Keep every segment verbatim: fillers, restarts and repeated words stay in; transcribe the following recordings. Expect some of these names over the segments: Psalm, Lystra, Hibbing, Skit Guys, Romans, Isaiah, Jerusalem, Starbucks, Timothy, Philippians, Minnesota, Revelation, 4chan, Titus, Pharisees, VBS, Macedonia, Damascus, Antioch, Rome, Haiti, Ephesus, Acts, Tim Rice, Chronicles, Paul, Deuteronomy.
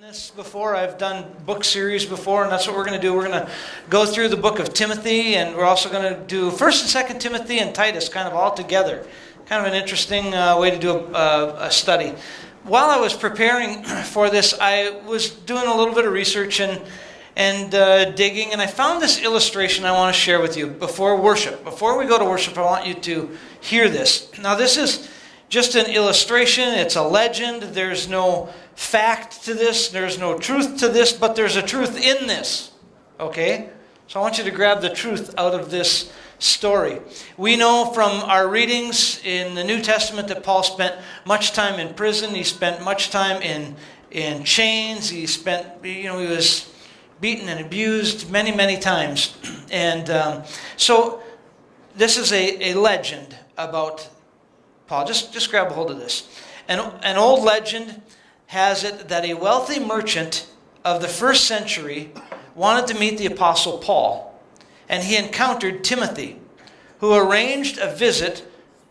This before. I've done book series before, and that's what we're going to do. We're going to go through the book of Timothy, and we're also going to do First and Second Timothy and Titus kind of all together. Kind of an interesting uh, way to do a, uh, a study. While I was preparing for this, I was doing a little bit of research and, and uh, digging, and I found this illustration I want to share with you before worship. Before we go to worship, I want you to hear this. Now, this is just an illustration. It's a legend. There's no fact to this. There's no truth to this, but there's a truth in this. Okay? So I want you to grab the truth out of this story. We know from our readings in the New Testament that Paul spent much time in prison. He spent much time in, in chains. He spent, you know, he was beaten and abused many, many times. And um, so this is a, a legend about Paul. Just, just grab a hold of this. An, an old legend has it that a wealthy merchant of the first century wanted to meet the Apostle Paul, and he encountered Timothy, who arranged a visit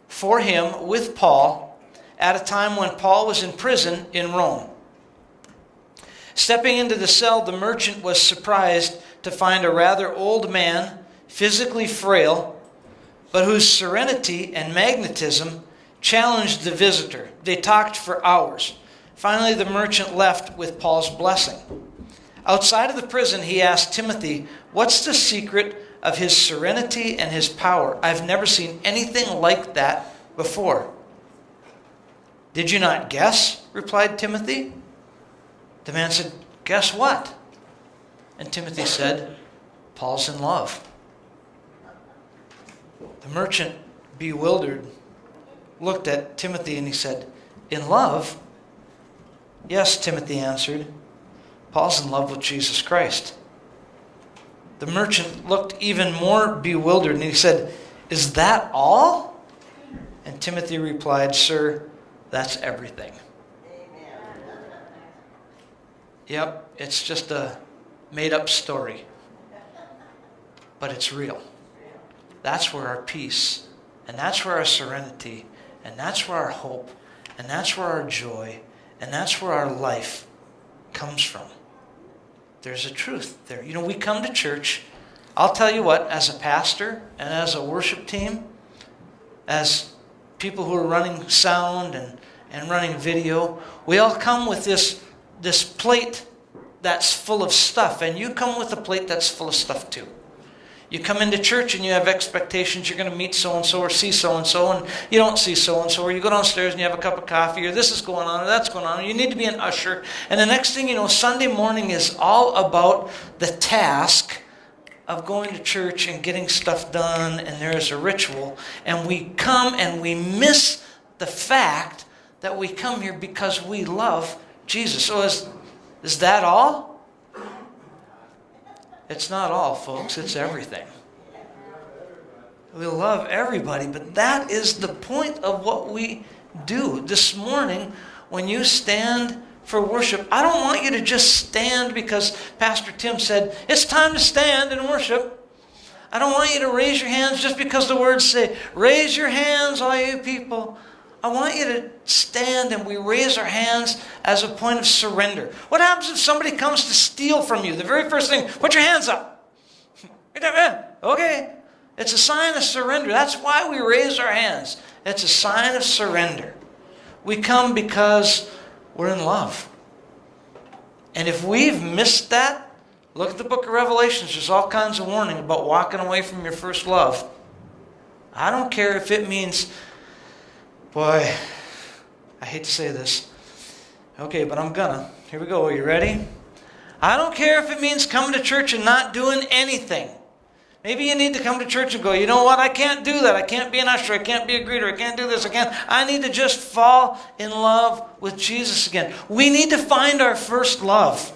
for him with Paul at a time when Paul was in prison in Rome. Stepping into the cell, the merchant was surprised to find a rather old man, physically frail, but whose serenity and magnetism challenged the visitor. They talked for hours. Finally, the merchant left with Paul's blessing. Outside of the prison, he asked Timothy, "What's the secret of his serenity and his power? I've never seen anything like that before." "Did you not guess?" replied Timothy. The man said, "Guess what?" And Timothy said, "Paul's in love." The merchant, bewildered, looked at Timothy and he said, "In love?" "Yes," Timothy answered. "Paul's in love with Jesus Christ." The merchant looked even more bewildered and he said, "Is that all?" And Timothy replied, "Sir, that's everything." Amen. Yep, it's just a made-up story, but it's real. That's where our peace, and that's where our serenity, and that's where our hope, and that's where our joy, and that's where our life comes from. There's a truth there. You know, we come to church. I'll tell you what, as a pastor and as a worship team, as people who are running sound and, and running video, we all come with this, this plate that's full of stuff, and you come with a plate that's full of stuff too. You come into church and you have expectations. You're going to meet so-and-so or see so-and-so, and you don't see so-and-so, or you go downstairs and you have a cup of coffee, or this is going on, or that's going on, or you need to be an usher. And the next thing you know, Sunday morning is all about the task of going to church and getting stuff done, and there is a ritual. And we come and we miss the fact that we come here because we love Jesus. So is, is that all? It's not all, folks. It's everything. We love everybody, but that is the point of what we do. This morning, when you stand for worship, I don't want you to just stand because Pastor Tim said, "It's time to stand and worship." I don't want you to raise your hands just because the words say, "Raise your hands, all you people." I want you to stand, and we raise our hands as a point of surrender. What happens if somebody comes to steal from you? The very first thing, put your hands up. Okay. It's a sign of surrender. That's why we raise our hands. It's a sign of surrender. We come because we're in love. And if we've missed that, look at the book of Revelation. There's all kinds of warning about walking away from your first love. I don't care if it means... Boy, I hate to say this. Okay, but I'm gonna. Here we go. Are you ready? I don't care if it means coming to church and not doing anything. Maybe you need to come to church and go, "You know what? I can't do that. I can't be an usher. I can't be a greeter. I can't do this. I can't. I need to just fall in love with Jesus again." We need to find our first love.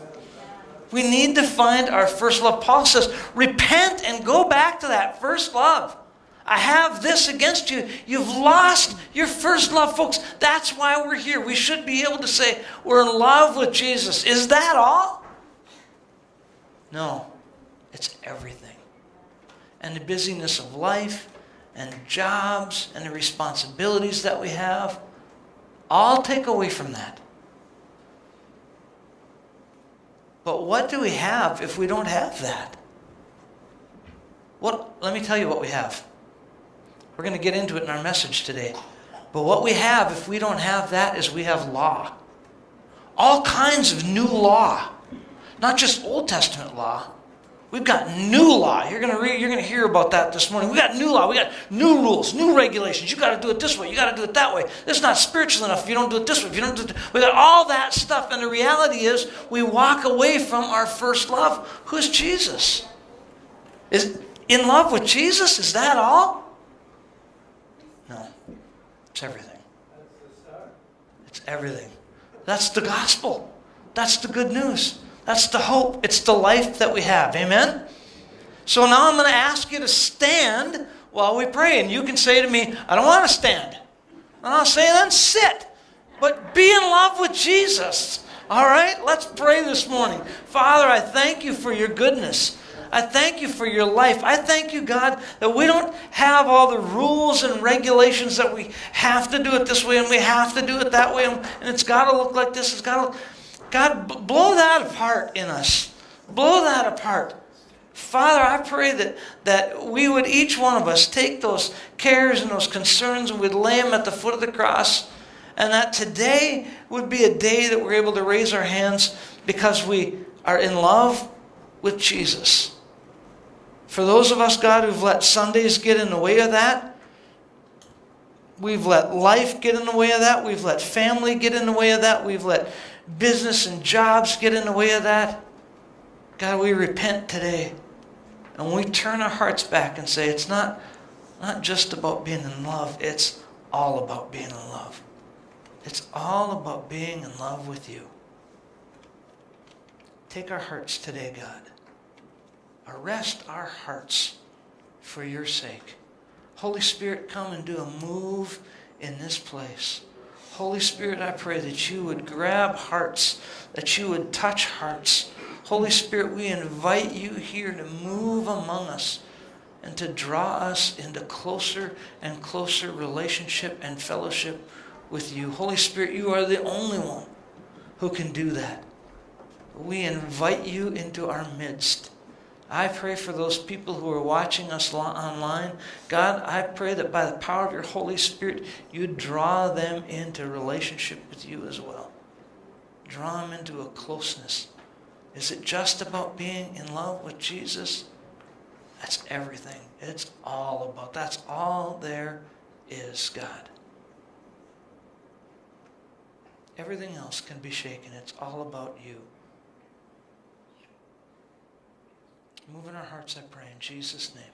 We need to find our first love. Paul says, repent and go back to that first love. I have this against you. You've lost your first love, folks. That's why we're here. We should be able to say we're in love with Jesus. Is that all? No, it's everything. And the busyness of life and jobs and the responsibilities that we have all take away from that. But what do we have if we don't have that? Well, let me tell you what we have. We're going to get into it in our message today. But what we have if we don't have that is we have law. All kinds of new law. Not just Old Testament law. We've got new law. You're going to read, you're going to hear about that this morning. We've got new law. We've got new rules, new regulations. You've got to do it this way. You've got to do it that way. This is not spiritual enough if you don't do it this way. If you don't do it, we've got all that stuff. And the reality is we walk away from our first love. Who's Jesus? Is in love with Jesus? Is that all? No. It's everything. It's everything. That's the gospel. That's the good news. That's the hope. It's the life that we have. Amen? So now I'm going to ask you to stand while we pray. And you can say to me, I don't want to stand. And I'll say, then sit. But be in love with Jesus. All right? Let's pray this morning. Father, I thank you for your goodness. I thank you for your life. I thank you, God, that we don't have all the rules and regulations that we have to do it this way and we have to do it that way. And it's got to look like this. It's got to look... God, blow that apart in us. Blow that apart. Father, I pray that, that we would, each one of us, take those cares and those concerns and we'd lay them at the foot of the cross, and that today would be a day that we're able to raise our hands because we are in love with Jesus. For those of us, God, who've let Sundays get in the way of that, we've let life get in the way of that, we've let family get in the way of that, we've let business and jobs get in the way of that. God, we repent today. And we turn our hearts back and say, it's not, not just about being in love. It's all about being in love. It's all about being in love with you. Take our hearts today, God. Arrest our hearts for your sake. Holy Spirit, come and do a move in this place. Holy Spirit, I pray that you would grab hearts, that you would touch hearts. Holy Spirit, we invite you here to move among us and to draw us into closer and closer relationship and fellowship with you. Holy Spirit, you are the only one who can do that. We invite you into our midst. I pray for those people who are watching us online. God, I pray that by the power of your Holy Spirit, you draw them into relationship with you as well. Draw them into a closeness. Is it just about being in love with Jesus? That's everything. It's all about, that's all there is, God. Everything else can be shaken. It's all about you. Move in our hearts, I pray, in Jesus' name.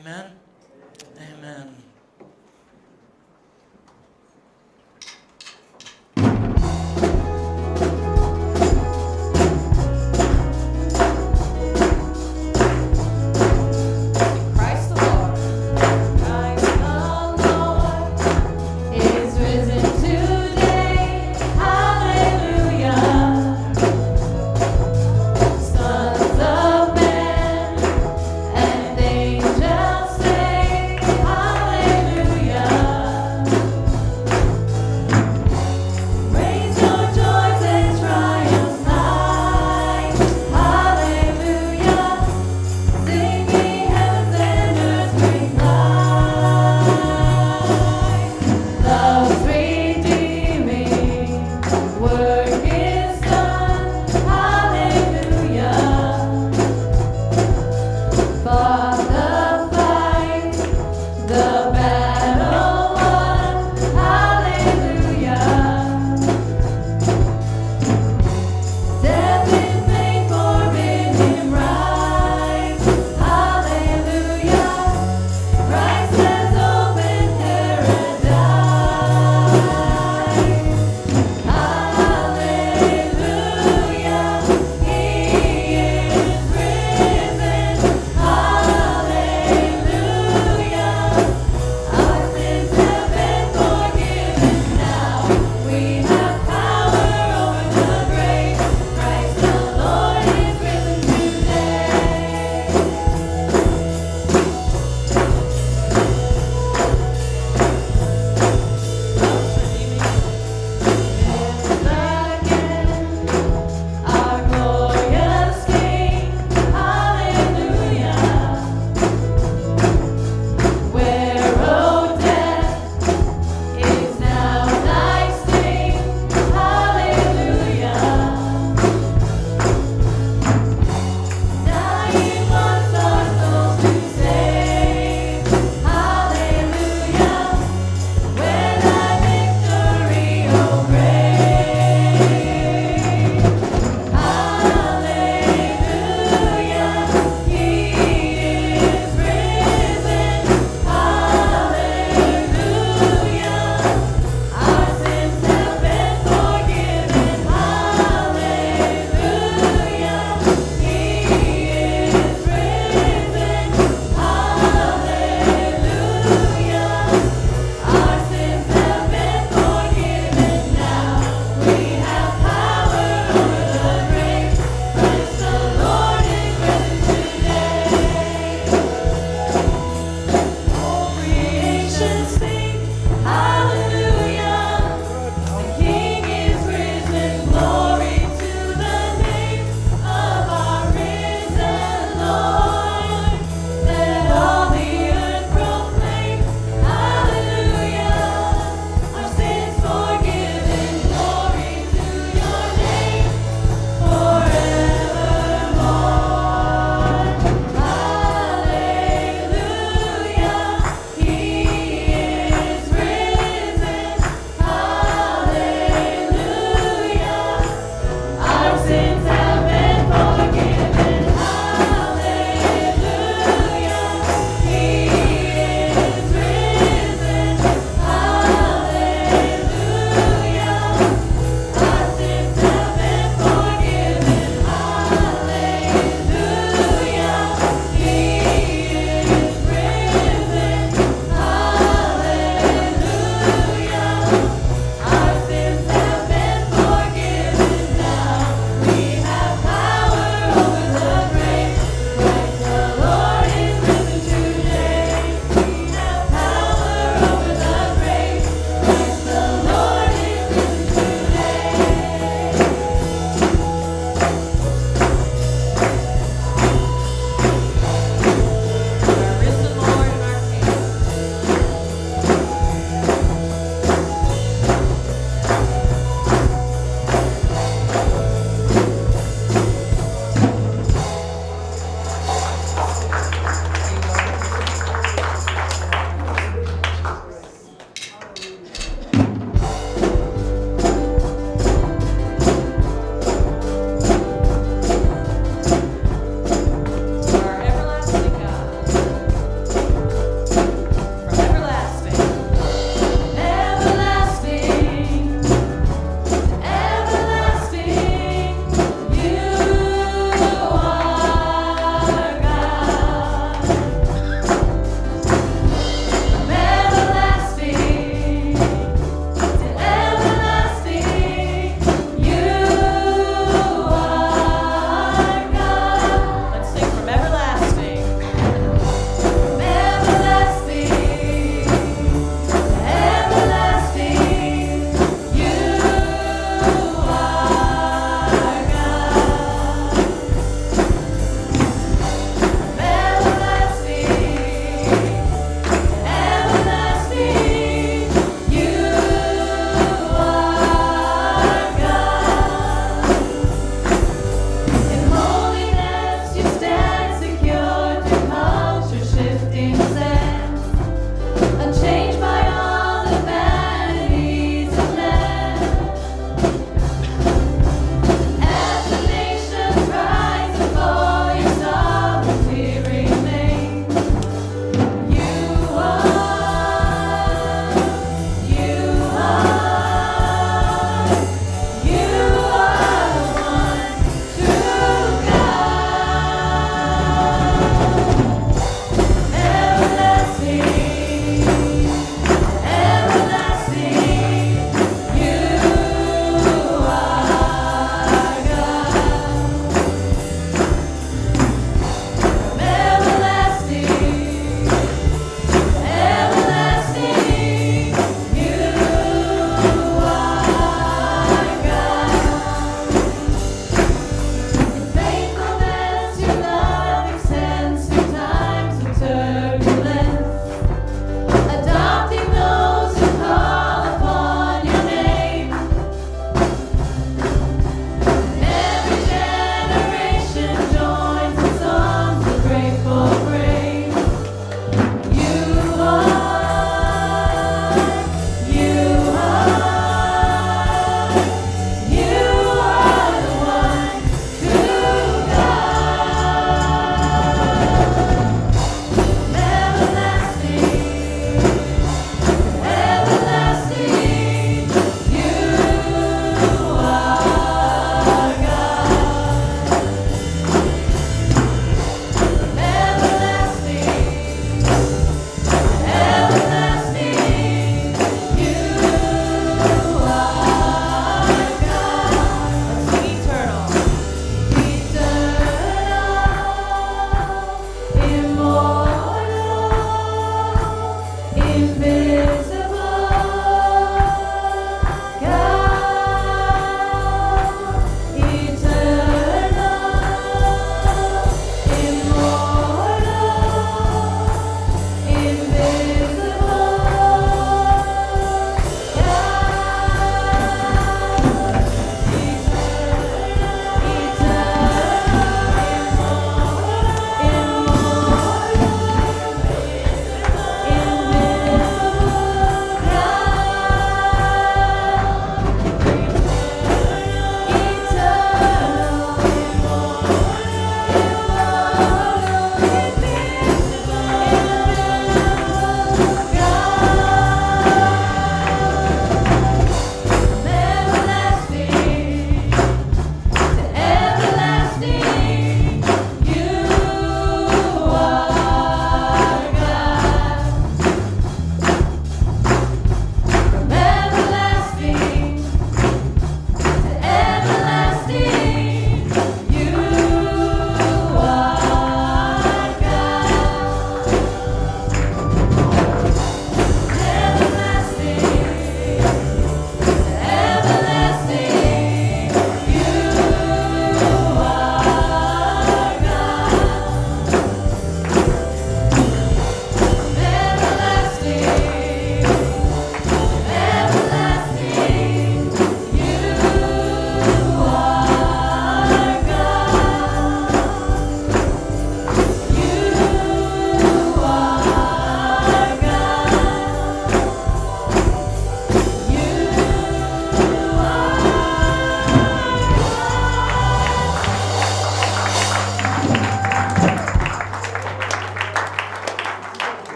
Amen? Amen. Hallelujah.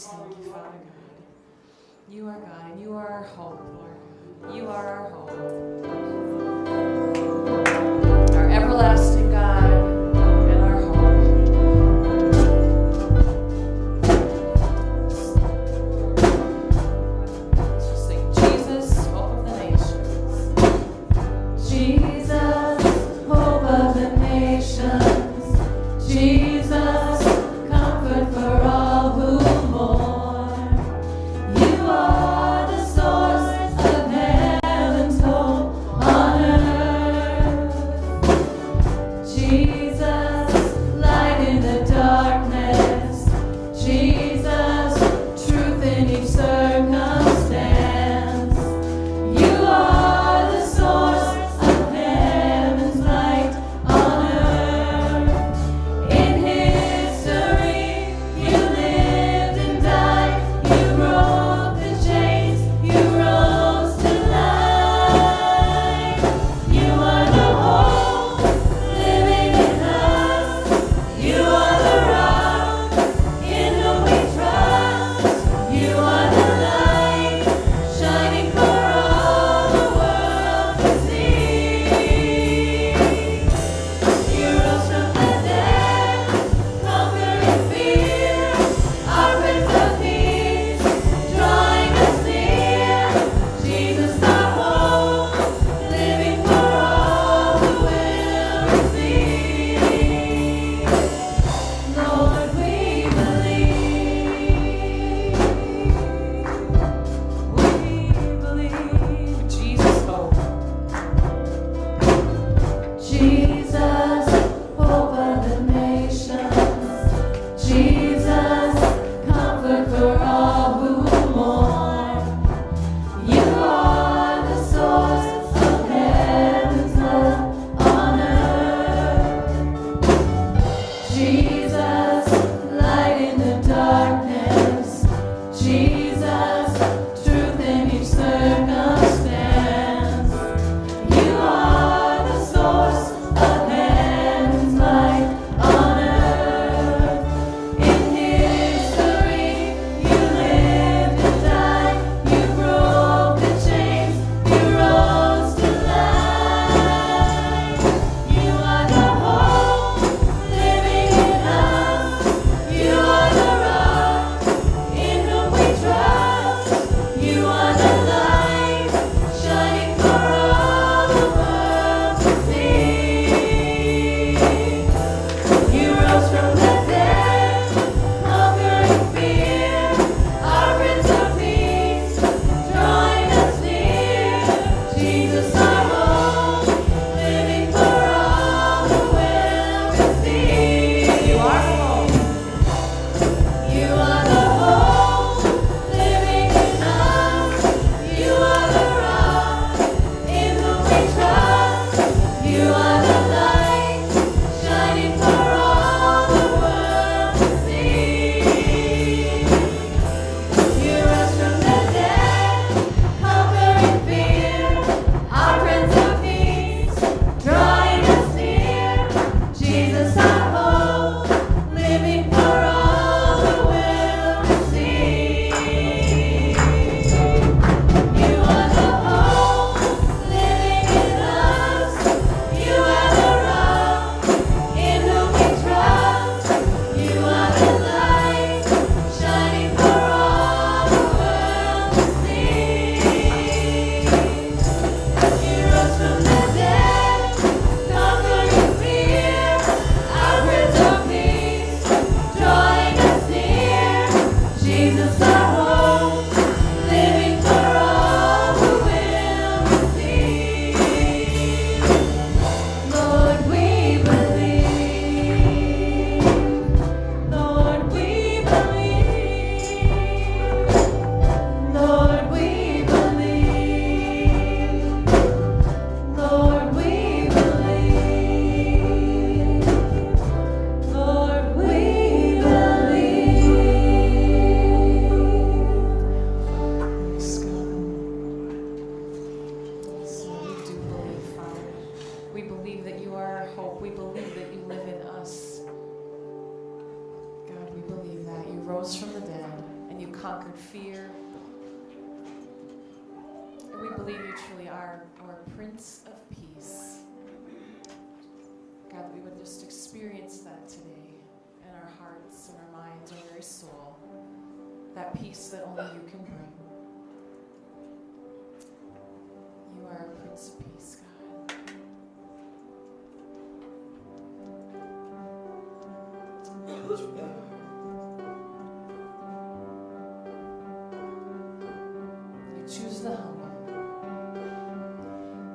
just thank you, Father God. You are God, and you are our hope, Lord. You are our hope. Our everlasting God. conquered fear. And we believe you truly are our Prince of Peace. God, that we would just experience that today in our hearts, in our minds, in our very soul. That peace that only you can bring. You are our Prince of Peace, God.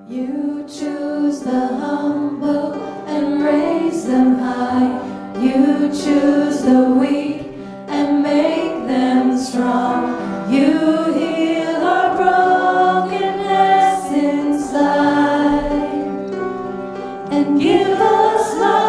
You choose the humble. You choose the humble and raise them high. You choose the weak and make them strong. You heal our brokenness inside and give us life.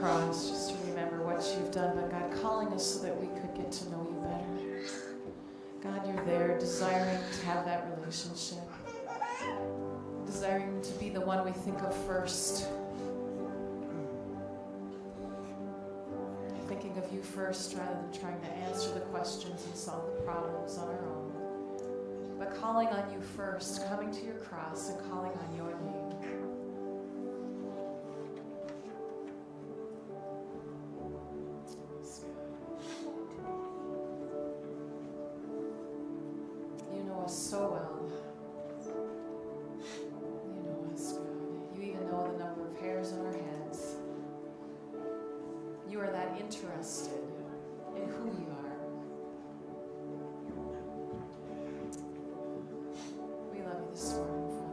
cross, just to remember what you've done, but God, calling us so that we could get to know you better. God, you're there, desiring to have that relationship, desiring to be the one we think of first. Thinking of you first rather than trying to answer the questions and solve the problems on our own. But calling on you first, coming to your cross and calling on your name. So well. You know us, God. You even know the number of hairs on our heads. You are that interested in who you are. We love you this morning, Father.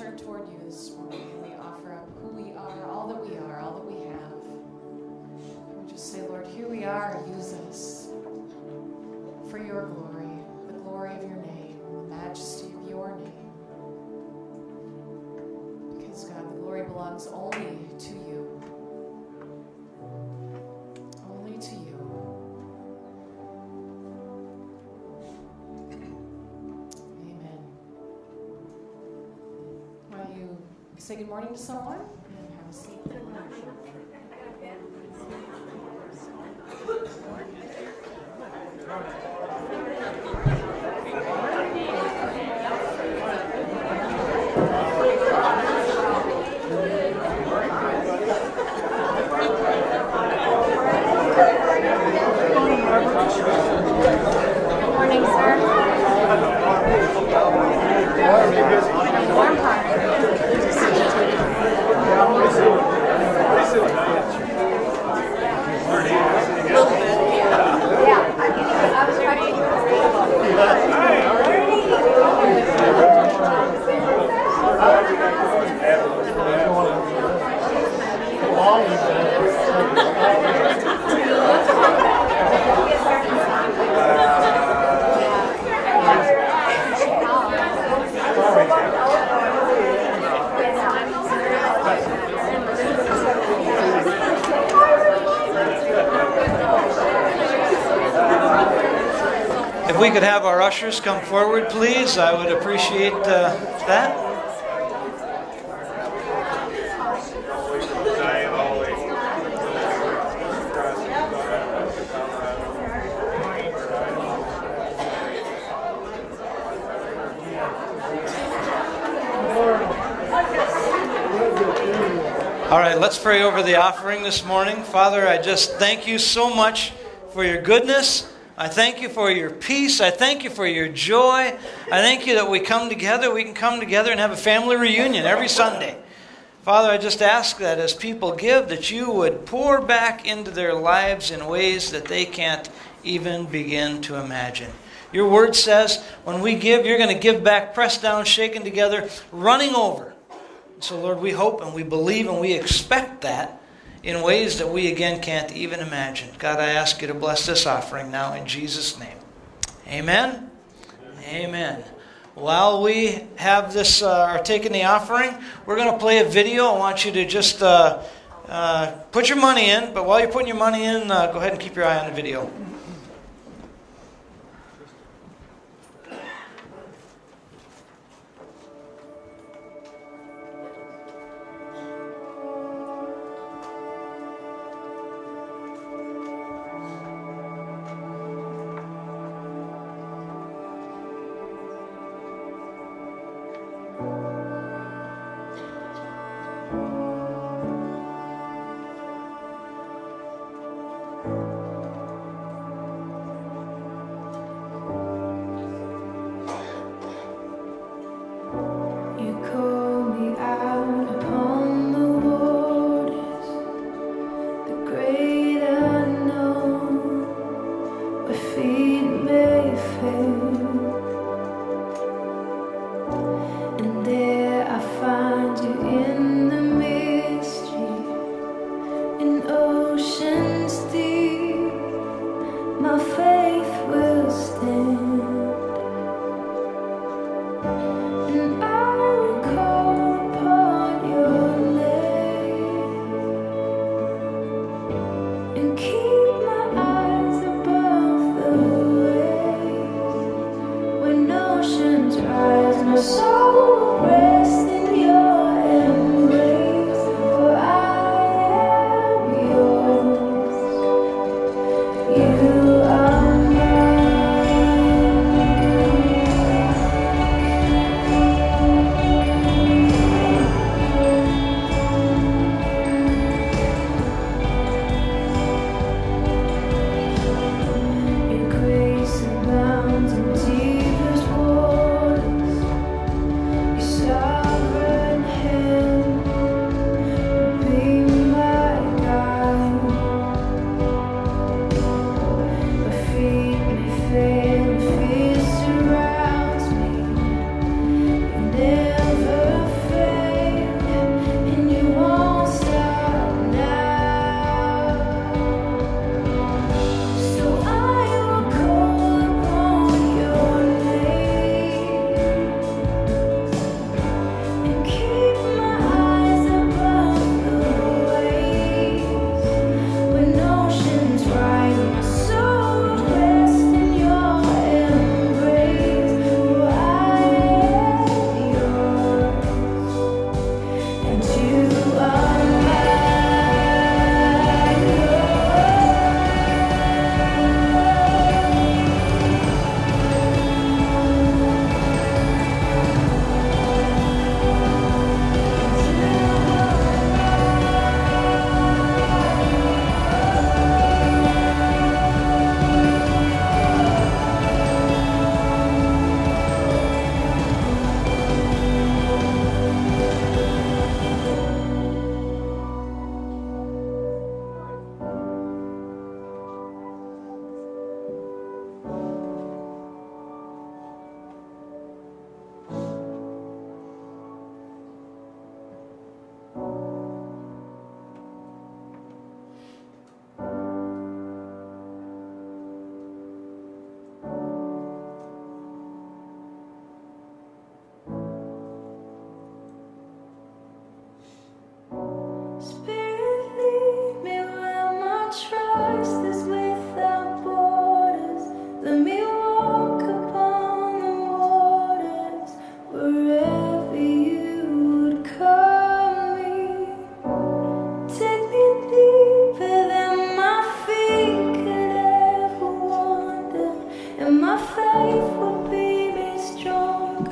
turn toward you this morning and we offer up who we are, all that we are, all that we have. And we just say, Lord, here we are. Use us for your glory, the glory of your name, the majesty of your name. Because, God, the glory belongs only to you. Say good morning to someone and have a seat. Good morning, sir. Warm party. If we could have our ushers come forward, please, I would appreciate uh, that. All right, let's pray over the offering this morning. Father, I just thank you so much for your goodness. I thank you for your peace. I thank you for your joy. I thank you that we come together. We can come together and have a family reunion every Sunday. Father, I just ask that as people give, that you would pour back into their lives in ways that they can't even begin to imagine. Your word says when we give, you're going to give back, pressed down, shaken together, running over. So, Lord, we hope and we believe and we expect that in ways that we, again, can't even imagine. God, I ask you to bless this offering now in Jesus' name. Amen? Amen. Amen. While we have this, uh, are taking the offering, we're going to play a video. I want you to just uh, uh, put your money in, but while you're putting your money in, uh, go ahead and keep your eye on the video.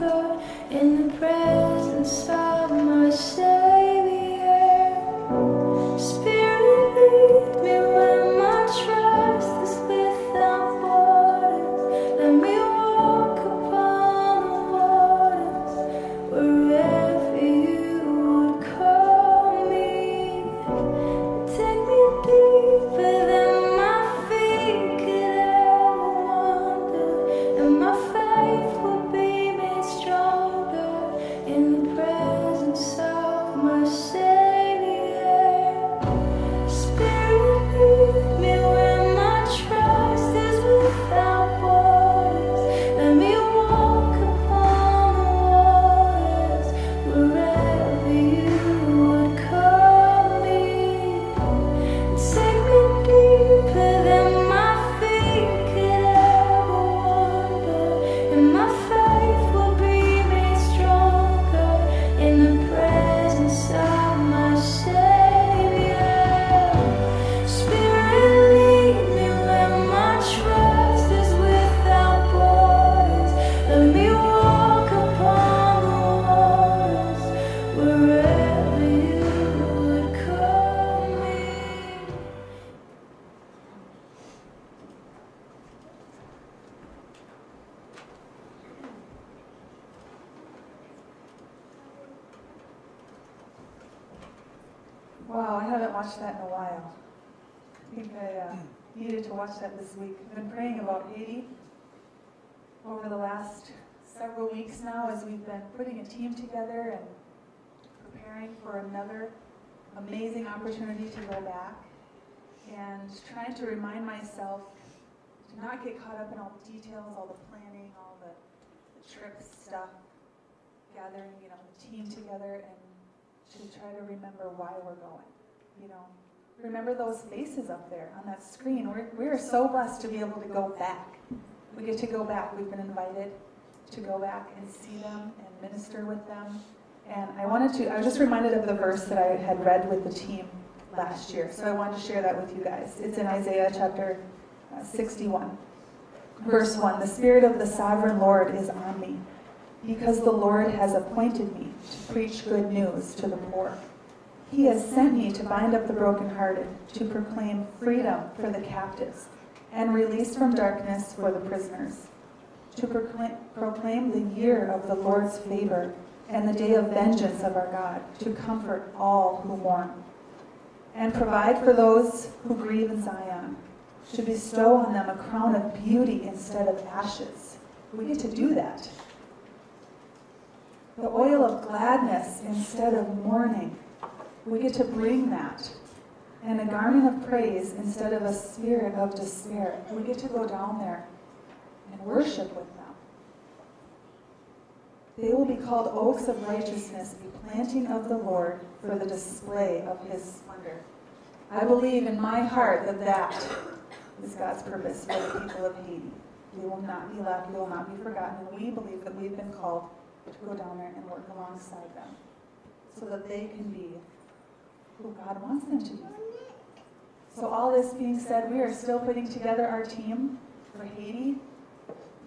God in the presence of my Savior. Spirit, lead me when my trust is without borders. Let me walk upon the waters wherever you would call me. Take me deeper than my feet could ever wander, and my faith will be made stronger in the presence of my Savior. Spirit, lead me when my trust is without borders. Let me walk upon the waters wherever you would call me. Take me deeper than my feet could ever wander, and my faith will be made stronger in the presence of my Savior. Spirit, lead me where my trust is without borders. Let me walk upon the waters wherever you would call me. Wow, I haven't watched that in a while. I think I uh, needed to watch that this week. I've been praying about Haiti over the last several weeks now as we've been putting a team together and preparing for another amazing opportunity to go back, and trying to remind myself to not get caught up in all the details, all the planning, all the, the trip stuff, gathering, you know, the team together, and to try to remember why we're going. You know, remember those faces up there on that screen. We're, we're so blessed to be able to go back. We get to go back. We've been invited to go back and see them and minister with them. And I wanted to, I was just reminded of the verse that I had read with the team last year. So I wanted to share that with you guys. It's in Isaiah chapter uh, sixty-one, verse one. The Spirit of the Sovereign Lord is on me, because the Lord has appointed me to preach good news to the poor. He has sent me to bind up the brokenhearted, to proclaim freedom for the captives, and release from darkness for the prisoners, to proclaim, proclaim the year of the Lord's favor and the day of vengeance of our God, to comfort all who mourn, and provide for those who grieve in Zion, to bestow on them a crown of beauty instead of ashes. We get to do that. The oil of gladness instead of mourning. We get to bring that. And a garment of praise instead of a spirit of despair. We get to go down there and worship with them. They will be called oaks of righteousness, the planting of the Lord for the display of his splendor. I believe in my heart that that is God's purpose for the people of Haiti. We will not be left, we will not be forgotten, and we believe that we've been called to go down there and work alongside them so that they can be who God wants them to be. So all this being said, we are still putting together our team for Haiti.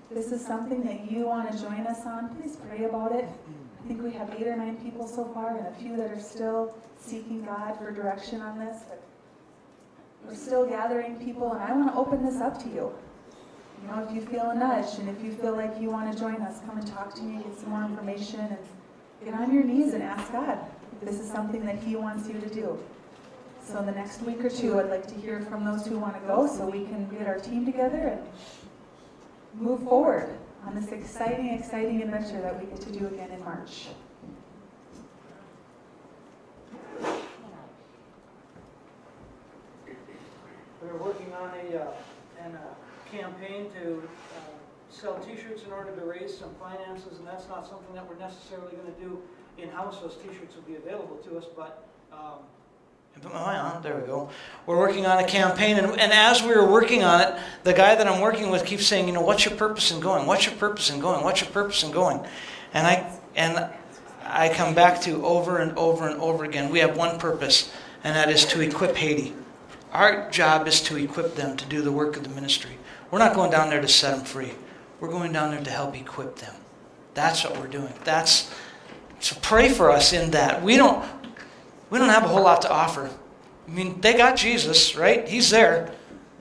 This is something that you want to join us on. Please pray about it. I think we have eight or nine people so far, and a few that are still seeking God for direction on this. But we're still gathering people, and I want to open this up to you. You know, if you feel a nudge, and if you feel like you want to join us, come and talk to me, get some more information, and get on your knees and ask God if this is something that he wants you to do. So in the next week or two, I'd like to hear from those who want to go so we can get our team together and move forward on this exciting, exciting adventure that we get to do again in March. We're working on a... Uh, and, uh, campaign to uh, sell t-shirts in order to raise some finances, and that's not something that we're necessarily going to do in-house. Those t-shirts will be available to us, but um, put my eye on, there we go. We're working on a campaign, and, and as we were working on it, the guy that I'm working with keeps saying, you know, what's your purpose in going? What's your purpose in going? What's your purpose in going? And I, and I come back to over and over and over again, we have one purpose, and that is to equip Haiti. Our job is to equip them to do the work of the ministry. We're not going down there to set them free. We're going down there to help equip them. That's what we're doing. That's so pray for us in that. We don't we don't have a whole lot to offer. I mean, they got Jesus, right? He's there.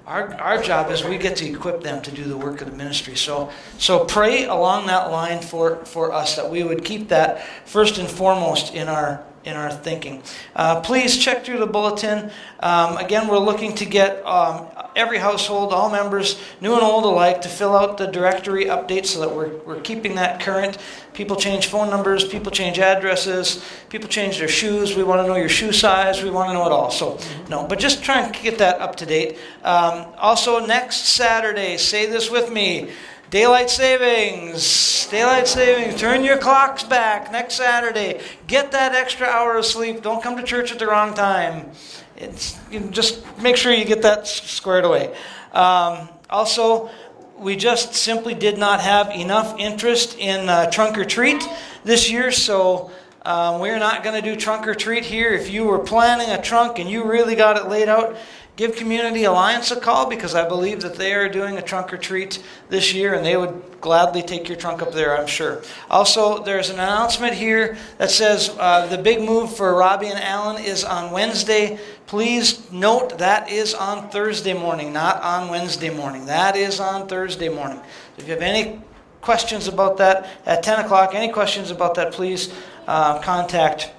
Our, our job is we get to equip them to do the work of the ministry. So, so pray along that line for, for us, that we would keep that first and foremost in our, in our thinking. Uh, please check through the bulletin. Um, again, we're looking to get um, every household, all members, new and old alike, to fill out the directory updates so that we're, we're keeping that current. People change phone numbers. People change addresses. People change their shoes. We want to know your shoe size. We want to know it all. So, no, but just try and get that up to date. Um, also, next Saturday, say this with me, daylight savings, daylight savings, turn your clocks back next Saturday. Get that extra hour of sleep. Don't come to church at the wrong time. It's, you know, just make sure you get that squared away. Um, also, we just simply did not have enough interest in uh, trunk or treat this year, so um, we're not going to do trunk or treat here. If you were planning a trunk and you really got it laid out, give Community Alliance a call, because I believe that they are doing a trunk or treat this year, and they would gladly take your trunk up there, I'm sure. Also, there's an announcement here that says uh, the big move for Robbie and Alan is on Wednesday. Please note that is on Thursday morning, not on Wednesday morning. That is on Thursday morning. If you have any questions about that at ten o'clock, any questions about that, please uh, contact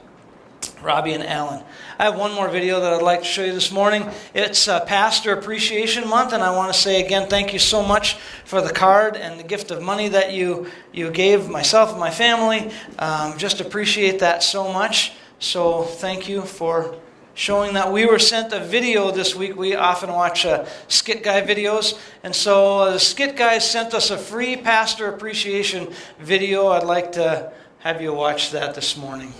Robbie and Alan. I have one more video that I'd like to show you this morning. It's uh, Pastor Appreciation Month, and I want to say again, thank you so much for the card and the gift of money that you, you gave myself and my family. Um, just appreciate that so much. So thank you for showing that. We were sent a video this week. We often watch uh, Skit Guy videos. And so uh, the Skit Guys sent us a free Pastor Appreciation video. I'd like to have you watch that this morning.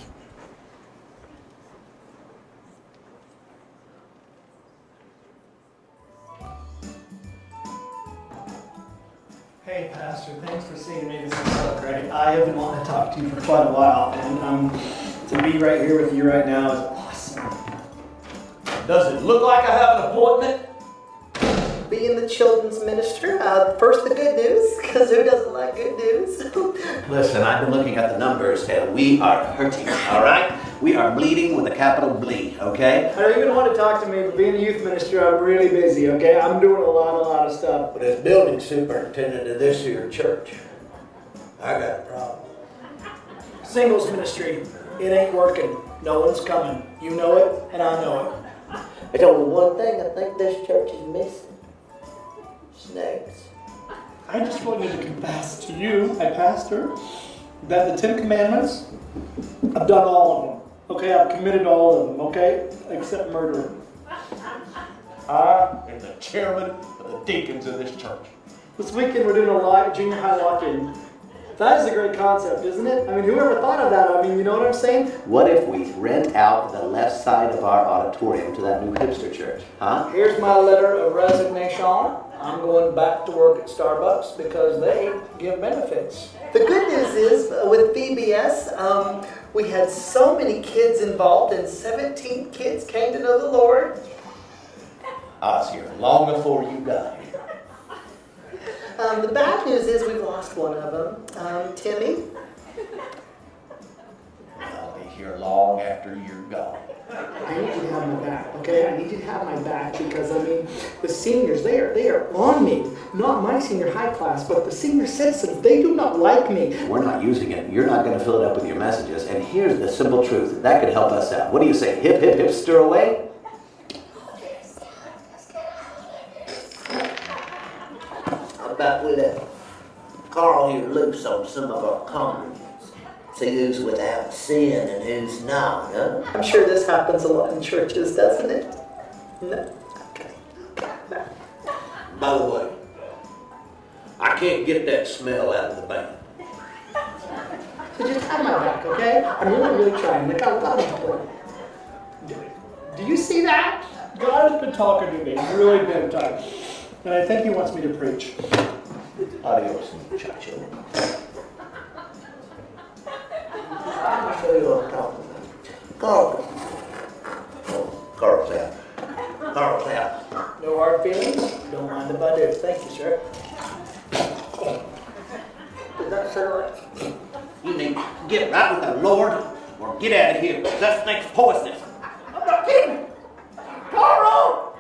Hey, Pastor, thanks for seeing me. This is so great. I have been wanting to talk to you for quite a while, and um, to be right here with you right now is awesome. Does it look like I have an appointment? Be in the children's ministry. Uh, first, the good news, because who doesn't like good news? Listen, I've been looking at the numbers, and we are hurting, all right? We are bleeding with a capital bleed, okay? I don't even want to talk to me, but being a youth minister, I'm really busy, okay? I'm doing a lot, a lot of stuff. But as building superintendent of this here church, I got a problem. Singles ministry, it ain't working. No one's coming. You know it, and I know it. It's only one thing I think this church is missing. Snakes. I just wanted to confess to you, my pastor, that the Ten Commandments, I've done all of them. Okay, I've committed all of them, okay? Except murder. I am the chairman of the deacons of this church. This weekend we're doing a live junior high lock-in. That is a great concept, isn't it? I mean, whoever thought of that? I mean, you know what I'm saying? What if we rent out the left side of our auditorium to that new hipster church, huh? Here's my letter of resignation. I'm going back to work at Starbucks because they give benefits. The good news is, uh, with V B S, um, we had so many kids involved, and seventeen kids came to know the Lord. I was here long before you got here. Um, the bad news is we've lost one of them, um, Timmy. I'll be here long after you're gone. I need you to have my back, okay? I need you to have my back because, I mean, the seniors, they are, they are on me. Not my senior high class, but the senior citizens, they do not like me. We're not using it. You're not going to fill it up with your messages. And here's the simple truth. That could help us out. What do you say? Hip, hip, hip, stir away? How about we let Carl here loose on some of our comments? See who's without sin and who's not, huh? I'm sure this happens a lot in churches, doesn't it? No? Okay. No. By the way, I can't get that smell out of the band. So just have my back, okay? I'm really, really trying. Like, I love it. Do you see that? God has been talking to me. He's really been talking. And I think he wants me to preach. Adios, muchacho. I'm going to show you what I'm talking about. Carl. Oh, Carl Cloud. Carl Cloud. No hard feelings? Don't mind if I do. Thank you, sir. Did that sound right? You need to get right with the Lord or get out of here. That snake's poisonous. I'm not kidding. Carl!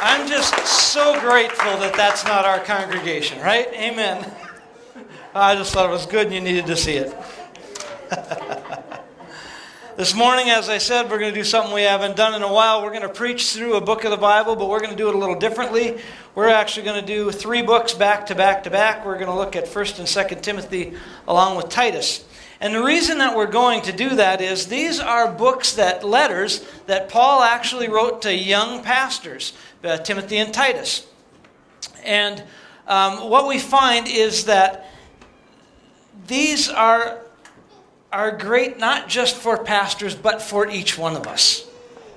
I'm just so grateful that that's not our congregation, right? Amen. I just thought it was good and you needed to see it. This morning, as I said, we're going to do something we haven't done in a while. We're going to preach through a book of the Bible, but we're going to do it a little differently. We're actually going to do three books back to back to back. We're going to look at First and Second Timothy along with Titus. And the reason that we're going to do that is these are books, that letters that Paul actually wrote to young pastors, uh, Timothy and Titus. And um, what we find is that these are are great not just for pastors, but for each one of us.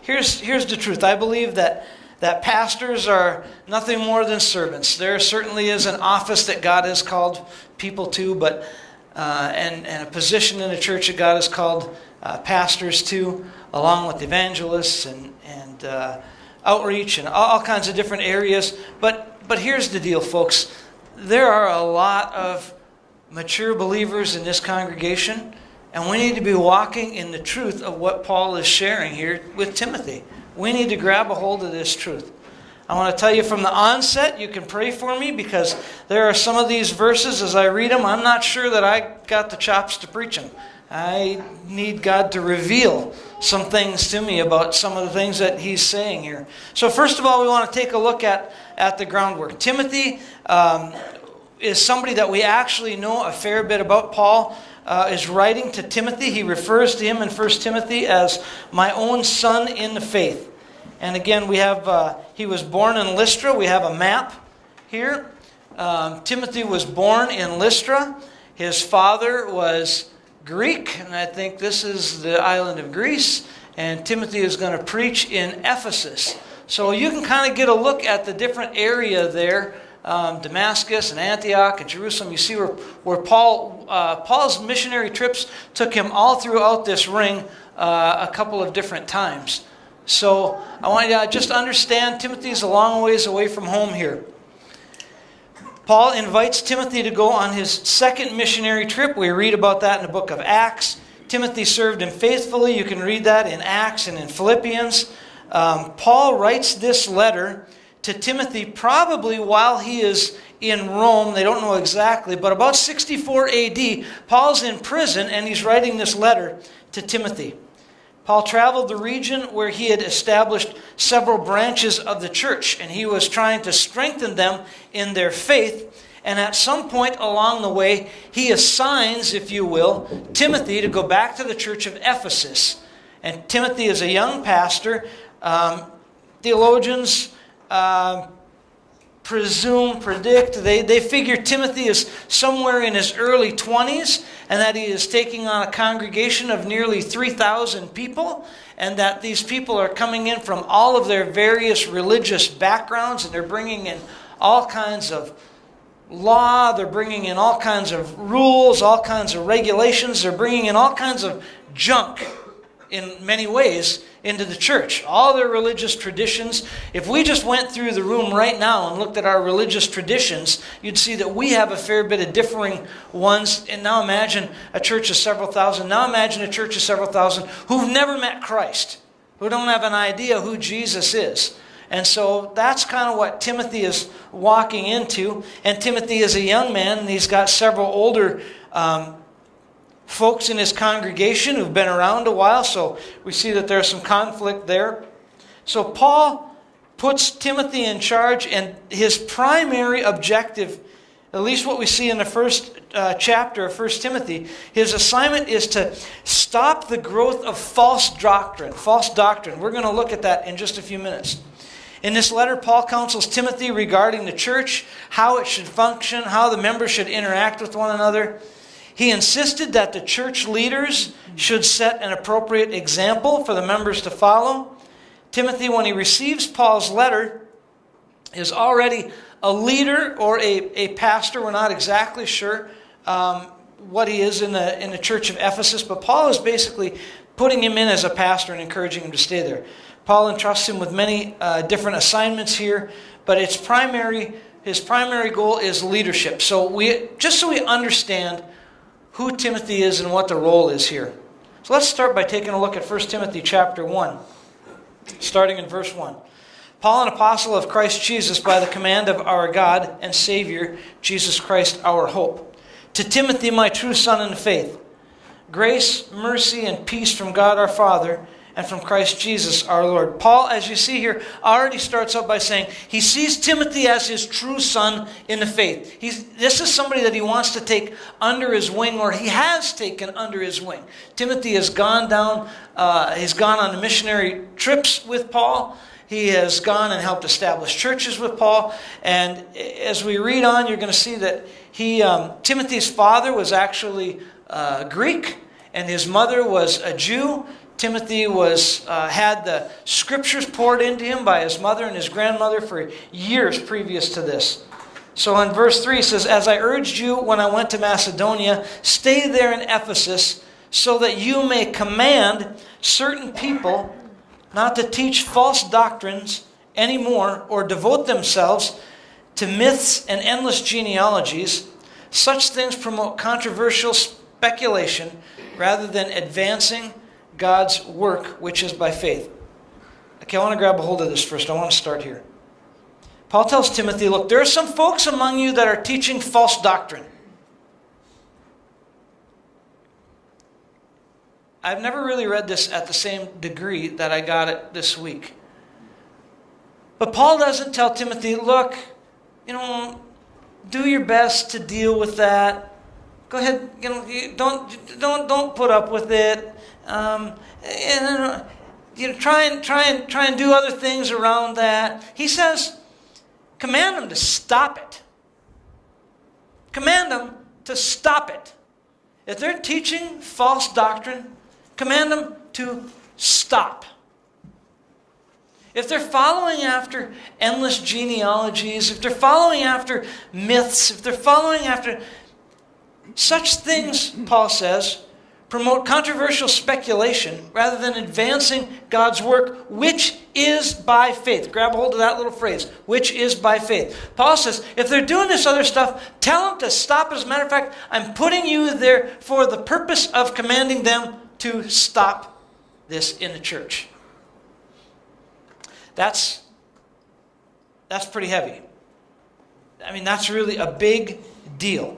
Here's, here's the truth. I believe that, that pastors are nothing more than servants. There certainly is an office that God has called people to, but uh, and, and a position in a church that God has called uh, pastors to, along with evangelists and, and uh, outreach and all, all kinds of different areas. But, but here's the deal, folks. There are a lot of mature believers in this congregation, and we need to be walking in the truth of what Paul is sharing here with Timothy. We need to grab a hold of this truth. I want to tell you from the onset, you can pray for me, because there are some of these verses, as I read them, I'm not sure that I got the chops to preach them. I need God to reveal some things to me about some of the things that he's saying here. So first of all, we want to take a look at, at the groundwork. Timothy um, is somebody that we actually know a fair bit about. Paul Uh, is writing to Timothy. He refers to him in First Timothy as my own son in the faith. And again, we have, uh, he was born in Lystra. We have a map here. Um, Timothy was born in Lystra. His father was Greek, and I think this is the island of Greece. And Timothy is going to preach in Ephesus. So you can kind of get a look at the different area there. Um, Damascus and Antioch and Jerusalem. You see where, where Paul, uh, Paul's missionary trips took him all throughout this ring uh, a couple of different times. So I want you to just understand Timothy's a long ways away from home here. Paul invites Timothy to go on his second missionary trip. We read about that in the book of Acts. Timothy served him faithfully. You can read that in Acts and in Philippians. Um, Paul writes this letter to Timothy, probably while he is in Rome. They don't know exactly, but about sixty-four A D, Paul's in prison and he's writing this letter to Timothy. Paul traveled the region where he had established several branches of the church, and he was trying to strengthen them in their faith. And at some point along the way, he assigns, if you will, Timothy to go back to the church of Ephesus. And Timothy is a young pastor. Um, theologians Uh, presume, predict, they, they figure Timothy is somewhere in his early twenties, and that he is taking on a congregation of nearly three thousand people, and that these people are coming in from all of their various religious backgrounds, and they're bringing in all kinds of law, they're bringing in all kinds of rules, all kinds of regulations, they're bringing in all kinds of junk in many ways into the church. All their religious traditions. If we just went through the room right now and looked at our religious traditions, you'd see that we have a fair bit of differing ones. And now imagine a church of several thousand. Now imagine a church of several thousand who've never met Christ, who don't have an idea who Jesus is. And so that's kind of what Timothy is walking into. And Timothy is a young man, and he's got several older um folks in his congregation who've been around a while, so we see that there's some conflict there. So Paul puts Timothy in charge, and his primary objective, at least what we see in the first uh, chapter of First Timothy, his assignment is to stop the growth of false doctrine. False doctrine. We're going to look at that in just a few minutes. In this letter, Paul counsels Timothy regarding the church, how it should function, how the members should interact with one another. He insisted that the church leaders should set an appropriate example for the members to follow. Timothy, when he receives Paul's letter, is already a leader or a, a pastor. We're not exactly sure um, what he is in the, in the church of Ephesus, but Paul is basically putting him in as a pastor and encouraging him to stay there. Paul entrusts him with many uh, different assignments here, but its primary, his primary goal is leadership. So we just so we understand who Timothy is and what the role is here. So let's start by taking a look at First Timothy chapter one, starting in verse one. Paul, an apostle of Christ Jesus, by the command of our God and Savior, Jesus Christ, our hope. To Timothy, my true son in the faith, grace, mercy, and peace from God our Father and from Christ Jesus our Lord. Paul, as you see here, already starts out by saying he sees Timothy as his true son in the faith. He's, this is somebody that he wants to take under his wing, or he has taken under his wing. Timothy has gone down, uh, he's gone on missionary trips with Paul. He has gone and helped establish churches with Paul. And as we read on, you're going to see that he, um, Timothy's father was actually uh, Greek, and his mother was a Jew. Timothy was uh, had the scriptures poured into him by his mother and his grandmother for years previous to this. So in verse three it says, as I urged you when I went to Macedonia, stay there in Ephesus so that you may command certain people not to teach false doctrines anymore or devote themselves to myths and endless genealogies. Such things promote controversial speculation rather than advancing God's work, which is by faith. Okay, I want to grab a hold of this first. I want to start here. Paul tells Timothy, look, there are some folks among you that are teaching false doctrine. I've never really read this at the same degree that I got it this week. But Paul doesn't tell Timothy, look, you know, do your best to deal with that. Go ahead, you know, don't, don't, don't put up with it. Um, and, you know, try and try and try and do other things around that. He says, command them to stop it. Command them to stop it. If they're teaching false doctrine, command them to stop. If they're following after endless genealogies, if they're following after myths, if they're following after such things, Paul says, promote controversial speculation rather than advancing God's work, which is by faith. Grab a hold of that little phrase, which is by faith. Paul says, if they're doing this other stuff, tell them to stop. As a matter of fact, I'm putting you there for the purpose of commanding them to stop this in the church. That's, that's pretty heavy. I mean, that's really a big deal.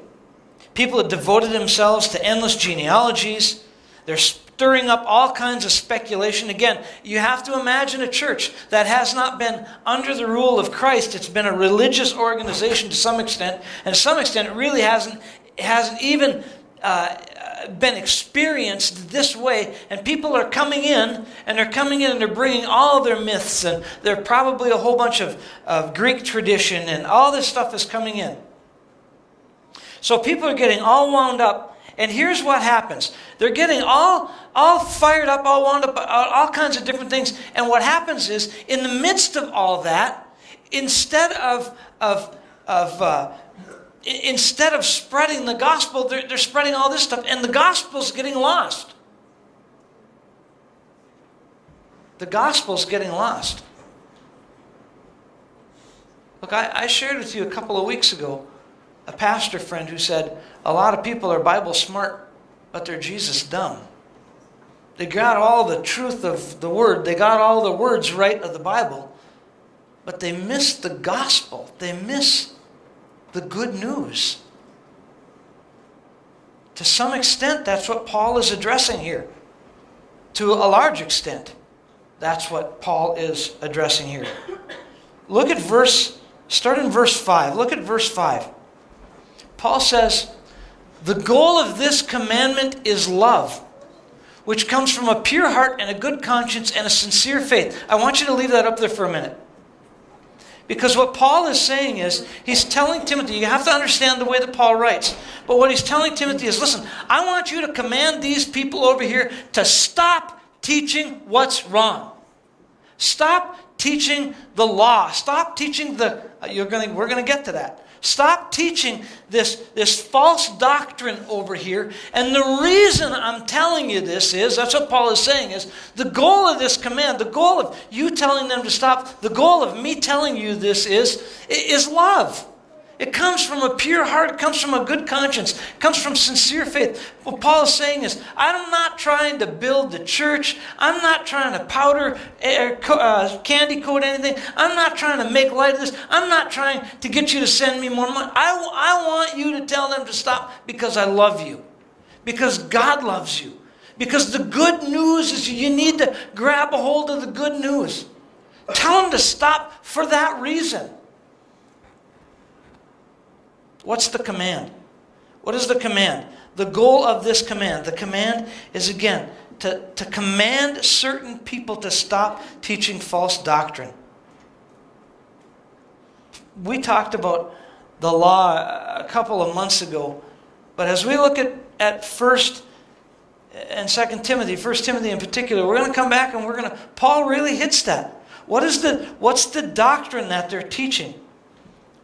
People have devoted themselves to endless genealogies. They're stirring up all kinds of speculation. Again, you have to imagine a church that has not been under the rule of Christ. It's been a religious organization to some extent, and to some extent it really hasn't, it hasn't even uh, been experienced this way. And people are coming in, and they're coming in and they're bringing all their myths, and they're probably a whole bunch of, of Greek tradition, and all this stuff is coming in. So people are getting all wound up, and here's what happens. They're getting all, all fired up, all wound up, all kinds of different things, and what happens is, in the midst of all that, instead of, of, of, uh, instead of spreading the gospel, they're, they're spreading all this stuff, and the gospel's getting lost. The gospel's getting lost. Look, I, I shared with you a couple of weeks ago a pastor friend who said, a lot of people are Bible smart, but they're Jesus dumb. They got all the truth of the word. They got all the words right of the Bible, but they miss the gospel. They miss the good news. To some extent, that's what Paul is addressing here. To a large extent, that's what Paul is addressing here. Look at verse, start in verse five. Look at verse five. Paul says, the goal of this commandment is love, which comes from a pure heart and a good conscience and a sincere faith. I want you to leave that up there for a minute. Because what Paul is saying is, he's telling Timothy, you have to understand the way that Paul writes, but what he's telling Timothy is, listen, I want you to command these people over here to stop teaching what's wrong. Stop teaching the law. Stop teaching the, you're going to, we're going to get to that. Stop teaching this, this false doctrine over here. And the reason I'm telling you this is, that's what Paul is saying, is the goal of this command, the goal of you telling them to stop, the goal of me telling you this is, is love. It comes from a pure heart. It comes from a good conscience. It comes from sincere faith. What Paul is saying is, I'm not trying to build the church. I'm not trying to powder, uh, candy coat anything. I'm not trying to make light of this. I'm not trying to get you to send me more money. I, I want you to tell them to stop because I love you. Because God loves you. Because the good news is you need to grab a hold of the good news. Tell them to stop for that reason. What's the command? What is the command? The goal of this command. The command is, again, to, to command certain people to stop teaching false doctrine. We talked about the law a couple of months ago, but as we look at, at First and Second Timothy, First Timothy in particular, we're going to come back and we're going to, Paul really hits that. What is the, what's the doctrine that they're teaching?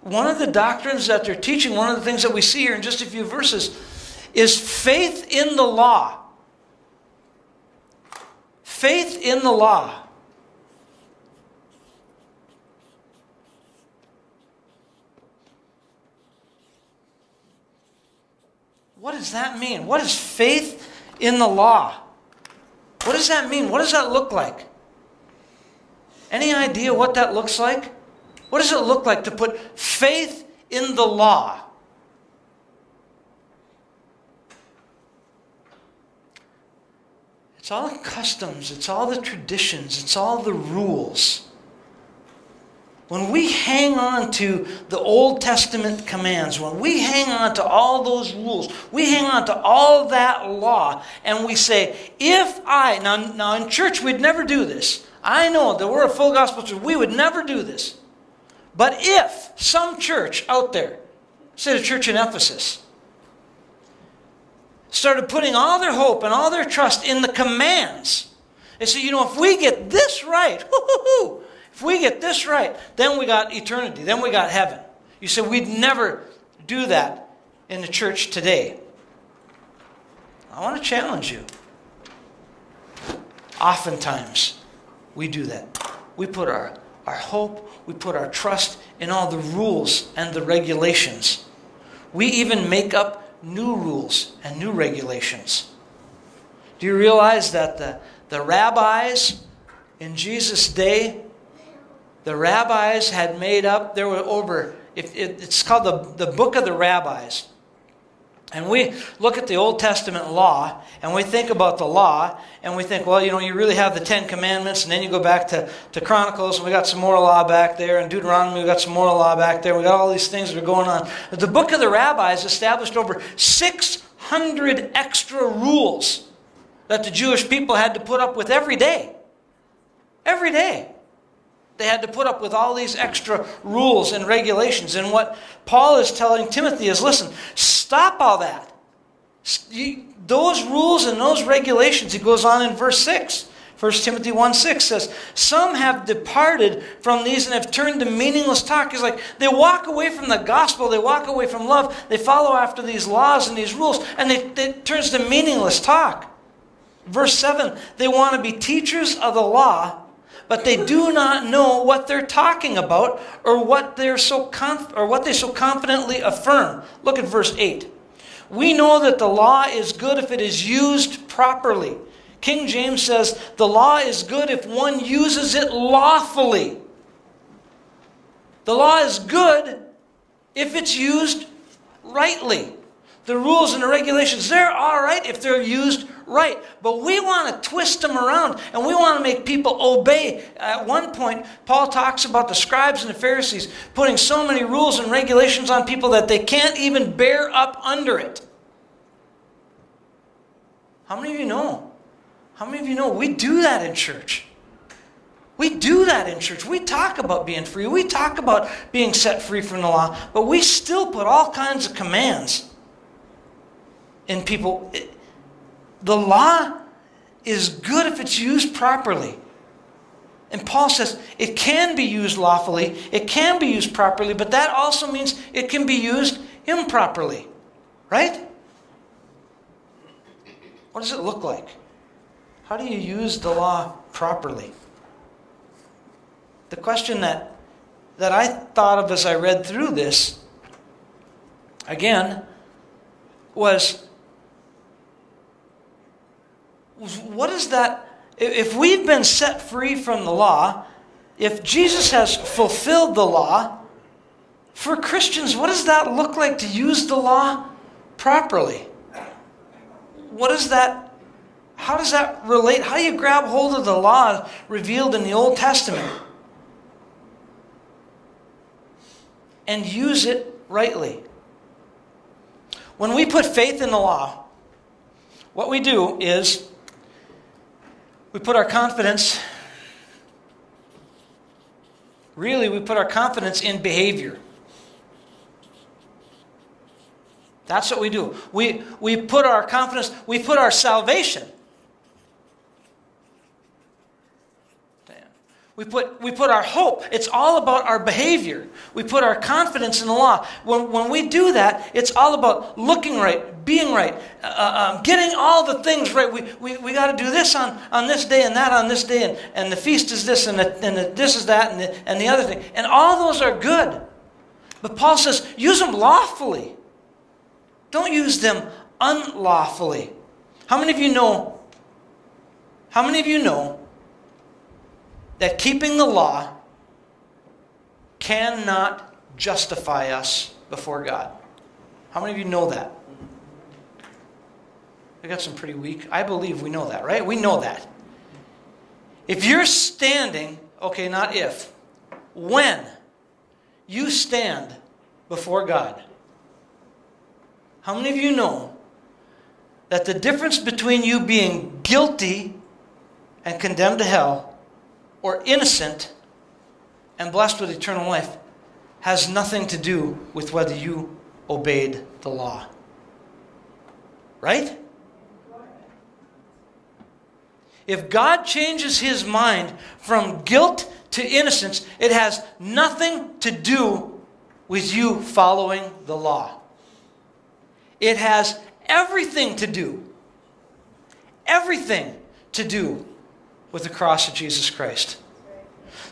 One of the doctrines that they're teaching, one of the things that we see here in just a few verses, is faith in the law. Faith in the law. What does that mean? What is faith in the law? What does that mean? What does that look like? Any idea what that looks like? What does it look like to put faith in the law? It's all the customs. It's all the traditions. It's all the rules. When we hang on to the Old Testament commands, when we hang on to all those rules, we hang on to all that law, and we say, if I... Now, now in church, we'd never do this. I know that we're a full gospel church. We would never do this. But if some church out there, say the church in Ephesus, started putting all their hope and all their trust in the commands, they said, you know, if we get this right, woo-hoo-hoo, if we get this right, then we got eternity, then we got heaven. You say, we'd never do that in the church today. I want to challenge you. Oftentimes, we do that. We put our Our hope, we put our trust in all the rules and the regulations. We even make up new rules and new regulations. Do you realize that the, the rabbis in Jesus' day, the rabbis had made up, there were over, if it, it's called the, the Book of the Rabbis. And we look at the Old Testament law, and we think about the law, and we think, well, you know, you really have the Ten Commandments, and then you go back to, to Chronicles, and we got some more law back there, and Deuteronomy, we got some more law back there, we got all these things that are going on. But the Book of the Rabbis established over six hundred extra rules that the Jewish people had to put up with every day. Every day. They had to put up with all these extra rules and regulations. And what Paul is telling Timothy is, listen, stop all that. Those rules and those regulations, he goes on in verse six. First Timothy one six says, some have departed from these and have turned to meaningless talk. He's like, they walk away from the gospel, they walk away from love, they follow after these laws and these rules, and it, it turns to meaningless talk. Verse seven, they want to be teachers of the law, but they do not know what they're talking about or what they're so conf or what they so confidently affirm. Look at verse eight. We know that the law is good if it is used properly. King James says, the law is good if one uses it lawfully. The law is good if it's used rightly. The rules and the regulations, they're all right if they're used right. But we want to twist them around, and we want to make people obey. At one point, Paul talks about the scribes and the Pharisees putting so many rules and regulations on people that they can't even bear up under it. How many of you know? How many of you know we do that in church? We do that in church. We talk about being free. We talk about being set free from the law. But we still put all kinds of commands in people. It, the law is good if it's used properly. And Paul says it can be used lawfully, it can be used properly, but that also means it can be used improperly. Right? What does it look like? How do you use the law properly? The question that, that I thought of as I read through this, again, was, what is that? If we've been set free from the law, if Jesus has fulfilled the law, for Christians, what does that look like to use the law properly? What is that? How does that relate? How do you grab hold of the law revealed in the Old Testament and use it rightly? When we put faith in the law, what we do is we put our confidence, really we put our confidence in behavior. That's what we do. We, we put our confidence, we put our salvation. We put, we put our hope. It's all about our behavior. We put our confidence in the law. When, when we do that, it's all about looking right, being right, uh, um, getting all the things right. We, we, we got to do this on, on this day and that on this day, and, and the feast is this, and, the, and the, this is that, and the, and the other thing. And all those are good. But Paul says, use them lawfully. Don't use them unlawfully. How many of you know, how many of you know, that keeping the law cannot justify us before God? How many of you know that? I got some pretty weak. I believe we know that, right? We know that. If you're standing, okay, not if, when you stand before God, how many of you know that the difference between you being guilty and condemned to hell or innocent and blessed with eternal life has nothing to do with whether you obeyed the law? Right? If God changes his mind from guilt to innocence, it has nothing to do with you following the law. It has everything to do, everything to do with the cross of Jesus Christ.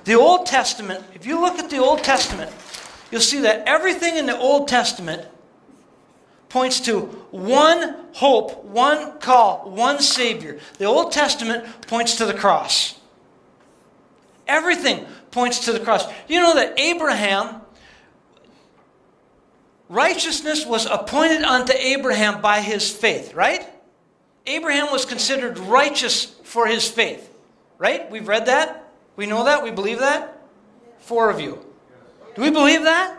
The Old Testament, if you look at the Old Testament, you'll see that everything in the Old Testament points to one hope, one call, one Savior. The Old Testament points to the cross. Everything points to the cross. You know that Abraham, righteousness was appointed unto Abraham by his faith, right? Abraham was considered righteous for his faith. Right? We've read that. We know that. We believe that. Four of you. Do we believe that?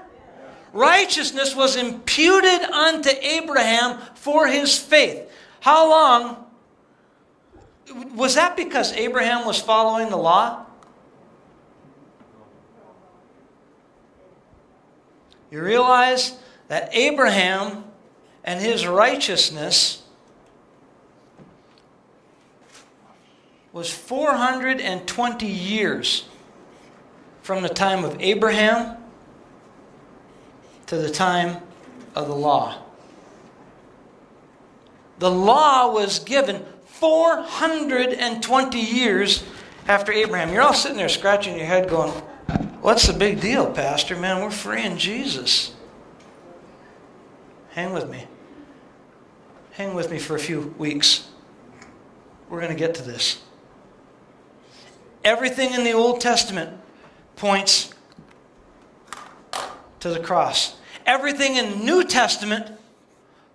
Righteousness was imputed unto Abraham for his faith. How long? Was that because Abraham was following the law? You realize that Abraham and his righteousness was four hundred twenty years from the time of Abraham to the time of the law. The law was given four hundred twenty years after Abraham. You're all sitting there scratching your head going, what's the big deal, Pastor? Man, we're free in Jesus. Hang with me. Hang with me for a few weeks. We're going to get to this. Everything in the Old Testament points to the cross. Everything in the New Testament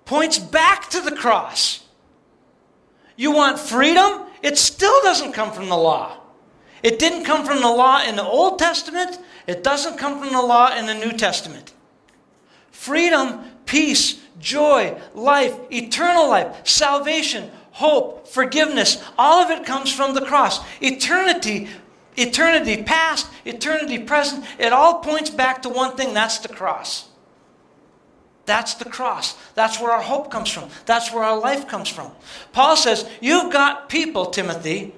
points back to the cross. You want freedom? It still doesn't come from the law. It didn't come from the law in the Old Testament. It doesn't come from the law in the New Testament. Freedom, peace, joy, life, eternal life, salvation, hope, forgiveness, all of it comes from the cross. Eternity, eternity past, eternity present, it all points back to one thing, that's the cross. That's the cross. That's where our hope comes from. That's where our life comes from. Paul says, you've got people, Timothy,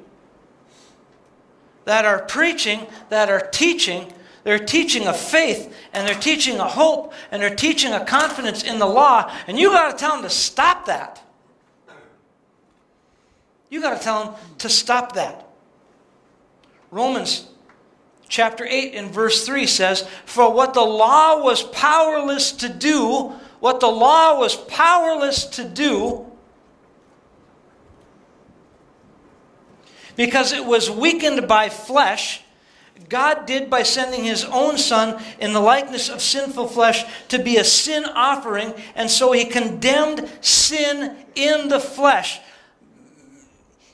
that are preaching, that are teaching. They're teaching a faith, and they're teaching a hope, and they're teaching a confidence in the law. And you got to tell them to stop that. You got to tell them to stop that. Romans chapter eight and verse three says, "For what the law was powerless to do, what the law was powerless to do, because it was weakened by flesh, God did by sending His own Son in the likeness of sinful flesh to be a sin offering, and so He condemned sin in the flesh."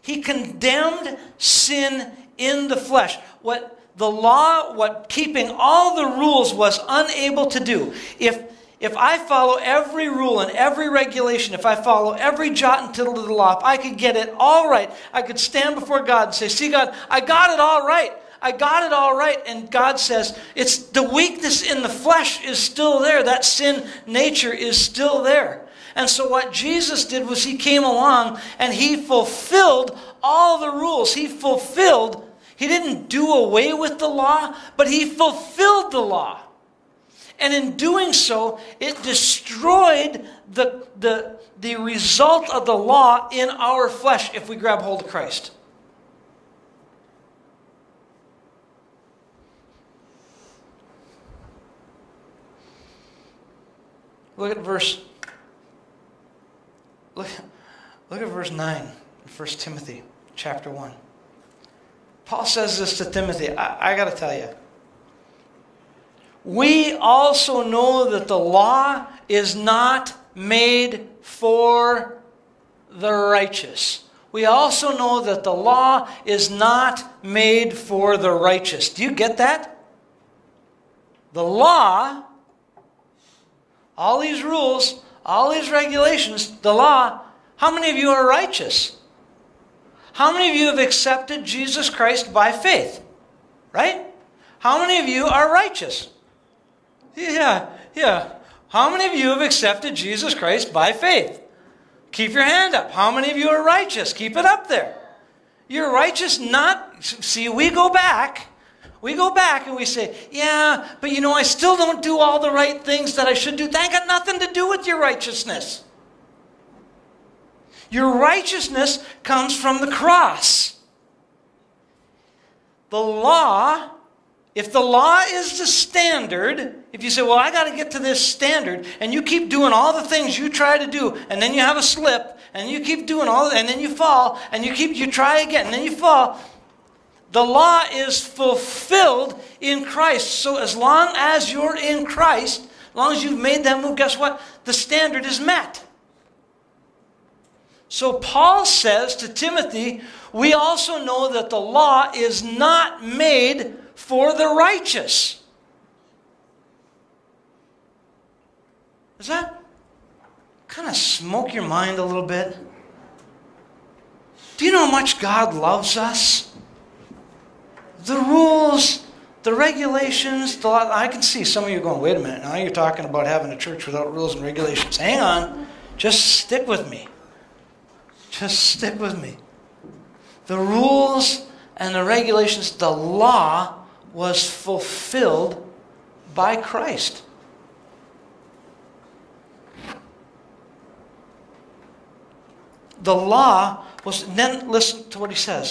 He condemned sin in the flesh. What the law, what keeping all the rules was unable to do. If If I follow every rule and every regulation, if I follow every jot and tittle of the law, if I could get it all right, I could stand before God and say, "See, God, I got it all right. I got it all right." And God says, it's the weakness in the flesh is still there. That sin nature is still there. And so what Jesus did was He came along and He fulfilled all the rules. He fulfilled, He didn't do away with the law, but He fulfilled the law. And in doing so, it destroyed the, the, the result of the law in our flesh if we grab hold of Christ. Look at verse, look, look at verse nine in First Timothy chapter one. Paul says this to Timothy. I, I got to tell you, "We also know that the law is not made for the righteous." We also know that the law is not made for the righteous. Do you get that? The law, all these rules, all these regulations, the law, how many of you are righteous? How many of you have accepted Jesus Christ by faith? Right? How many of you are righteous? Yeah, yeah. How many of you have accepted Jesus Christ by faith? Keep your hand up. How many of you are righteous? Keep it up there. You're righteous not... See, we go back. We go back and we say, "Yeah, but you know, I still don't do all the right things that I should do." That got nothing to do with your righteousness. Your righteousness comes from the cross. The law... If the law is the standard, if you say, "Well, I got to get to this standard," and you keep doing all the things you try to do, and then you have a slip, and you keep doing all, and then you fall, and you keep, you try again, and then you fall. The law is fulfilled in Christ. So as long as you're in Christ, as long as you've made that move, guess what? The standard is met. So Paul says to Timothy, "We also know that the law is not made for the righteous." Does that kind of smoke your mind a little bit? Do you know how much God loves us? The rules, the regulations, the law. I can see some of you going, "Wait a minute, now you're talking about having a church without rules and regulations." Hang on, just stick with me. Just stick with me. The rules and the regulations, the law was fulfilled by Christ. The law was, then listen to what he says.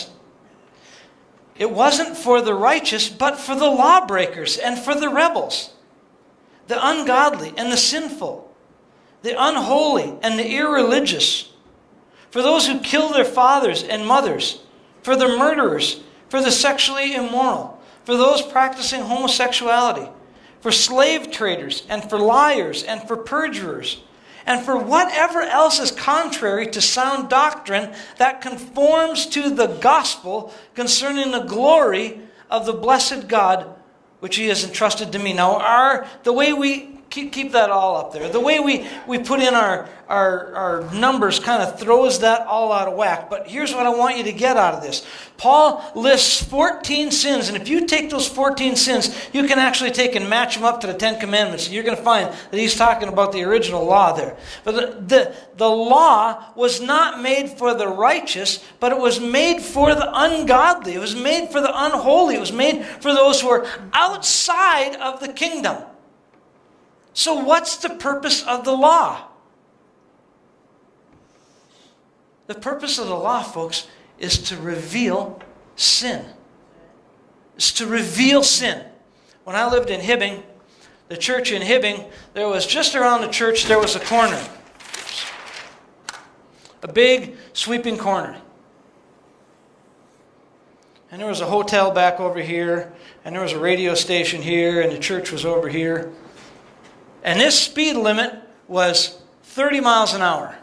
"It wasn't for the righteous, but for the lawbreakers and for the rebels, the ungodly and the sinful, the unholy and the irreligious, for those who kill their fathers and mothers, for the murderers, for the sexually immoral, for those practicing homosexuality, for slave traders, and for liars, and for perjurers, and for whatever else is contrary to sound doctrine that conforms to the gospel concerning the glory of the blessed God, which He has entrusted to me." Now, our, the way we Keep, keep that all up there. The way we, we put in our, our, our numbers kind of throws that all out of whack. But here's what I want you to get out of this. Paul lists fourteen sins, and if you take those fourteen sins, you can actually take and match them up to the Ten Commandments, and you're going to find that he's talking about the original law there. But the, the, the law was not made for the righteous, but it was made for the ungodly. It was made for the unholy. It was made for those who are outside of the kingdom. So what's the purpose of the law? The purpose of the law, folks, is to reveal sin. It's to reveal sin. When I lived in Hibbing, the church in Hibbing, there was just around the church, there was a corner. A big, sweeping corner. And there was a hotel back over here, and there was a radio station here, and the church was over here. And this speed limit was thirty miles an hour.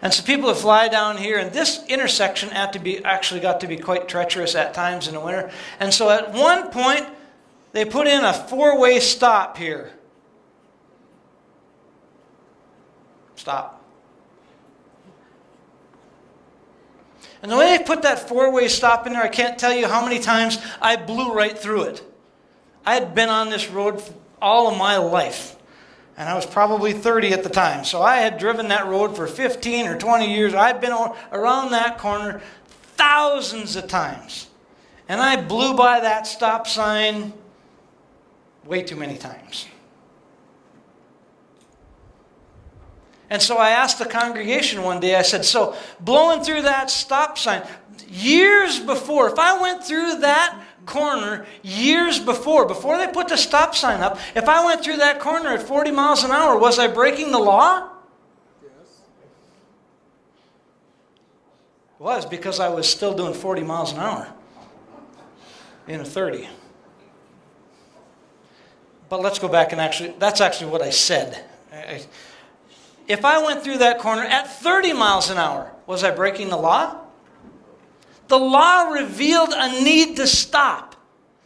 And so people would fly down here, and this intersection had to be, actually got to be quite treacherous at times in the winter. And so at one point, they put in a four-way stop here. Stop. And the way they put that four-way stop in there, I can't tell you how many times I blew right through it. I had been on this road all of my life, and I was probably thirty at the time. So I had driven that road for fifteen or twenty years. I'd been around that corner thousands of times, and I blew by that stop sign way too many times. And so I asked the congregation one day, I said, so blowing through that stop sign, years before, if I went through that corner years before, before they put the stop sign up, if I went through that corner at forty miles an hour, was I breaking the law? Yes. It was, because I was still doing forty miles an hour in a thirty. But let's go back and actually, that's actually what I said. I, if I went through that corner at thirty miles an hour, was I breaking the law? The law revealed a need to stop.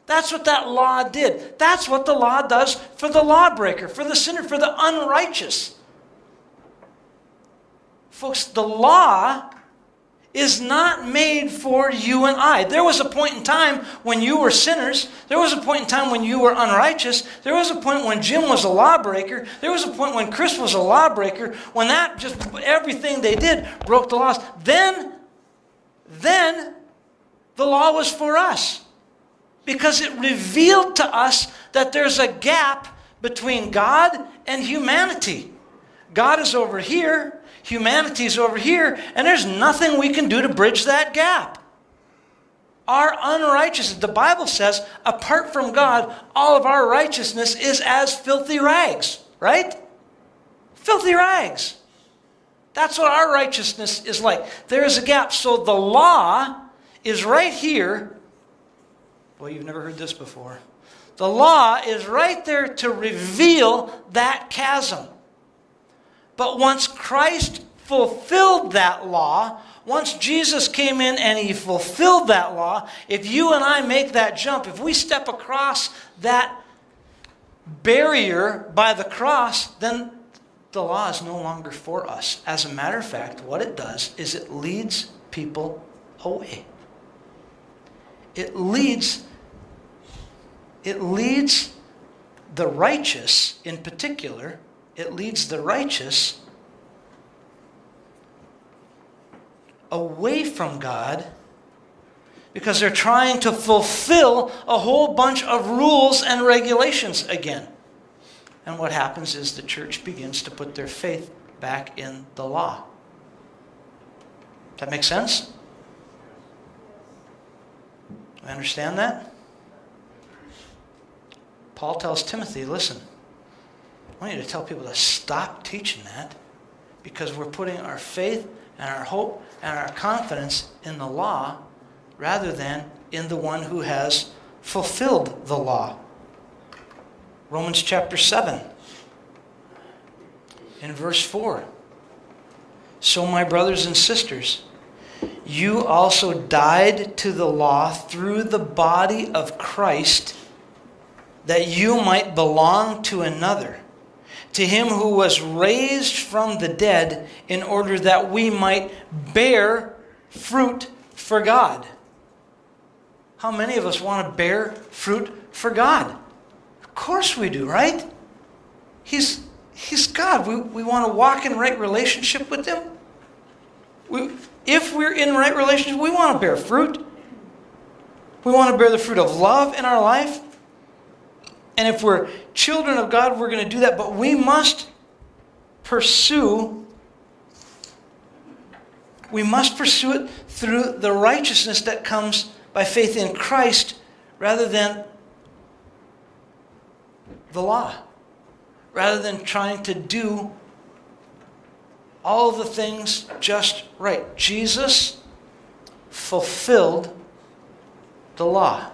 That's what that law did. That's what the law does for the lawbreaker, for the sinner, for the unrighteous. Folks, the law is not made for you and I. There was a point in time when you were sinners. There was a point in time when you were unrighteous. There was a point when Jim was a lawbreaker. There was a point when Chris was a lawbreaker. When that, just everything they did broke the laws. Then, then the law was for us, because it revealed to us that there's a gap between God and humanity. God is over here, humanity is over here, and there's nothing we can do to bridge that gap. Our unrighteousness, the Bible says, apart from God, all of our righteousness is as filthy rags, right? Filthy rags. That's what our righteousness is like. There is a gap. So the law is right here. Well, you've never heard this before. The law is right there to reveal that chasm. But once Christ fulfilled that law, once Jesus came in and he fulfilled that law, if you and I make that jump, if we step across that barrier by the cross, then the law is no longer for us. As a matter of fact, what it does is it leads people away. It leads, it leads the righteous in particular, it leads the righteous away from God, because they're trying to fulfill a whole bunch of rules and regulations again. And what happens is the church begins to put their faith back in the law. Does that make sense? Do I understand that? Paul tells Timothy, listen, I want you to tell people to stop teaching that, because we're putting our faith and our hope and our confidence in the law rather than in the one who has fulfilled the law. Romans chapter seven, in verse four. So my brothers and sisters, you also died to the law through the body of Christ, that you might belong to another, to him who was raised from the dead, in order that we might bear fruit for God. How many of us want to bear fruit for God? Of course we do, right? He's, he's God. We, we want to walk in right relationship with him. We, if we're in right relationship, we want to bear fruit. We want to bear the fruit of love in our life. And if we're children of God, we're going to do that. But we must pursue, we must pursue it through the righteousness that comes by faith in Christ, rather than the law, rather than trying to do all the things just right. Jesus fulfilled the law.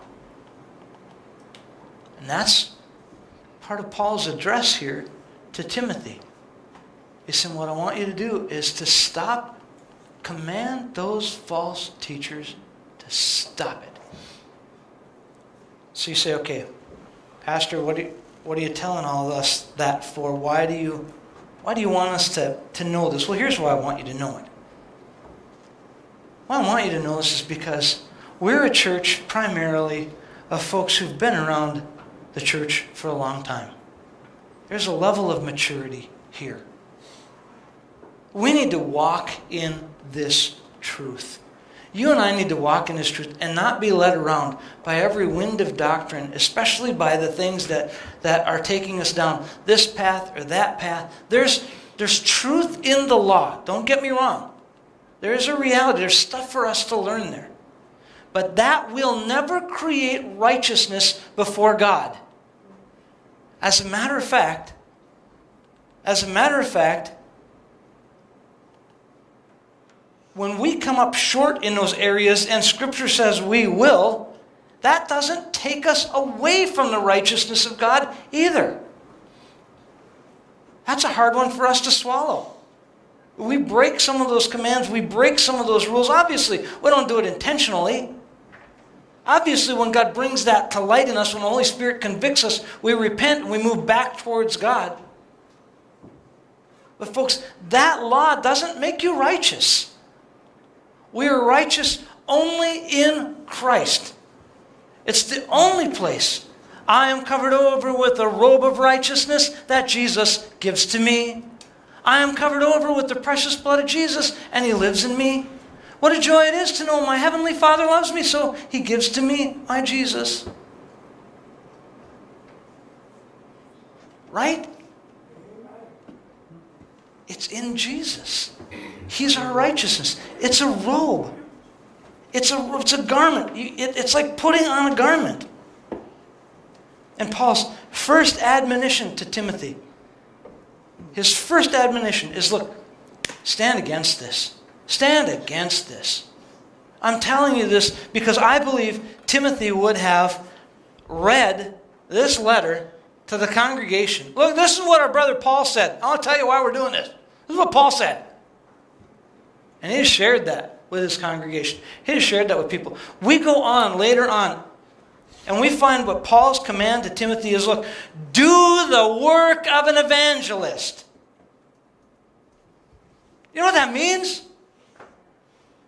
And that's part of Paul's address here to Timothy. He said, what I want you to do is to stop, command those false teachers to stop it. So you say, okay, Pastor, what, do you, what are you telling all of us that for? Why do you, why do you want us to, to know this? Well, here's why I want you to know it. Why I want you to know this is because we're a church primarily of folks who've been around the church for a long time. There's a level of maturity here. We need to walk in this truth. You and I need to walk in this truth and not be led around by every wind of doctrine, especially by the things that, that are taking us down this path or that path. There's, there's truth in the law. Don't get me wrong. There is a reality. There's stuff for us to learn there. But that will never create righteousness before God. As a matter of fact, as a matter of fact, when we come up short in those areas, and Scripture says we will, that doesn't take us away from the righteousness of God either. That's a hard one for us to swallow. We break some of those commands, we break some of those rules. Obviously, we don't do it intentionally. Obviously, when God brings that to light in us, when the Holy Spirit convicts us, we repent and we move back towards God. But folks, that law doesn't make you righteous. We are righteous only in Christ. It's the only place. I am covered over with a robe of righteousness that Jesus gives to me. I am covered over with the precious blood of Jesus, and he lives in me. What a joy it is to know my heavenly Father loves me, so he gives to me my Jesus. Right? It's in Jesus. He's our righteousness. It's a robe. It's a, it's a garment. It, it's like putting on a garment. And Paul's first admonition to Timothy, his first admonition is, look, stand against this. Stand against this. I'm telling you this because I believe Timothy would have read this letter to the congregation. Look, this is what our brother Paul said. I'll tell you why we're doing this. This is what Paul said. And he shared that with his congregation. He shared that with people. We go on later on, and we find what Paul's command to Timothy is, look, do the work of an evangelist. You know what that means?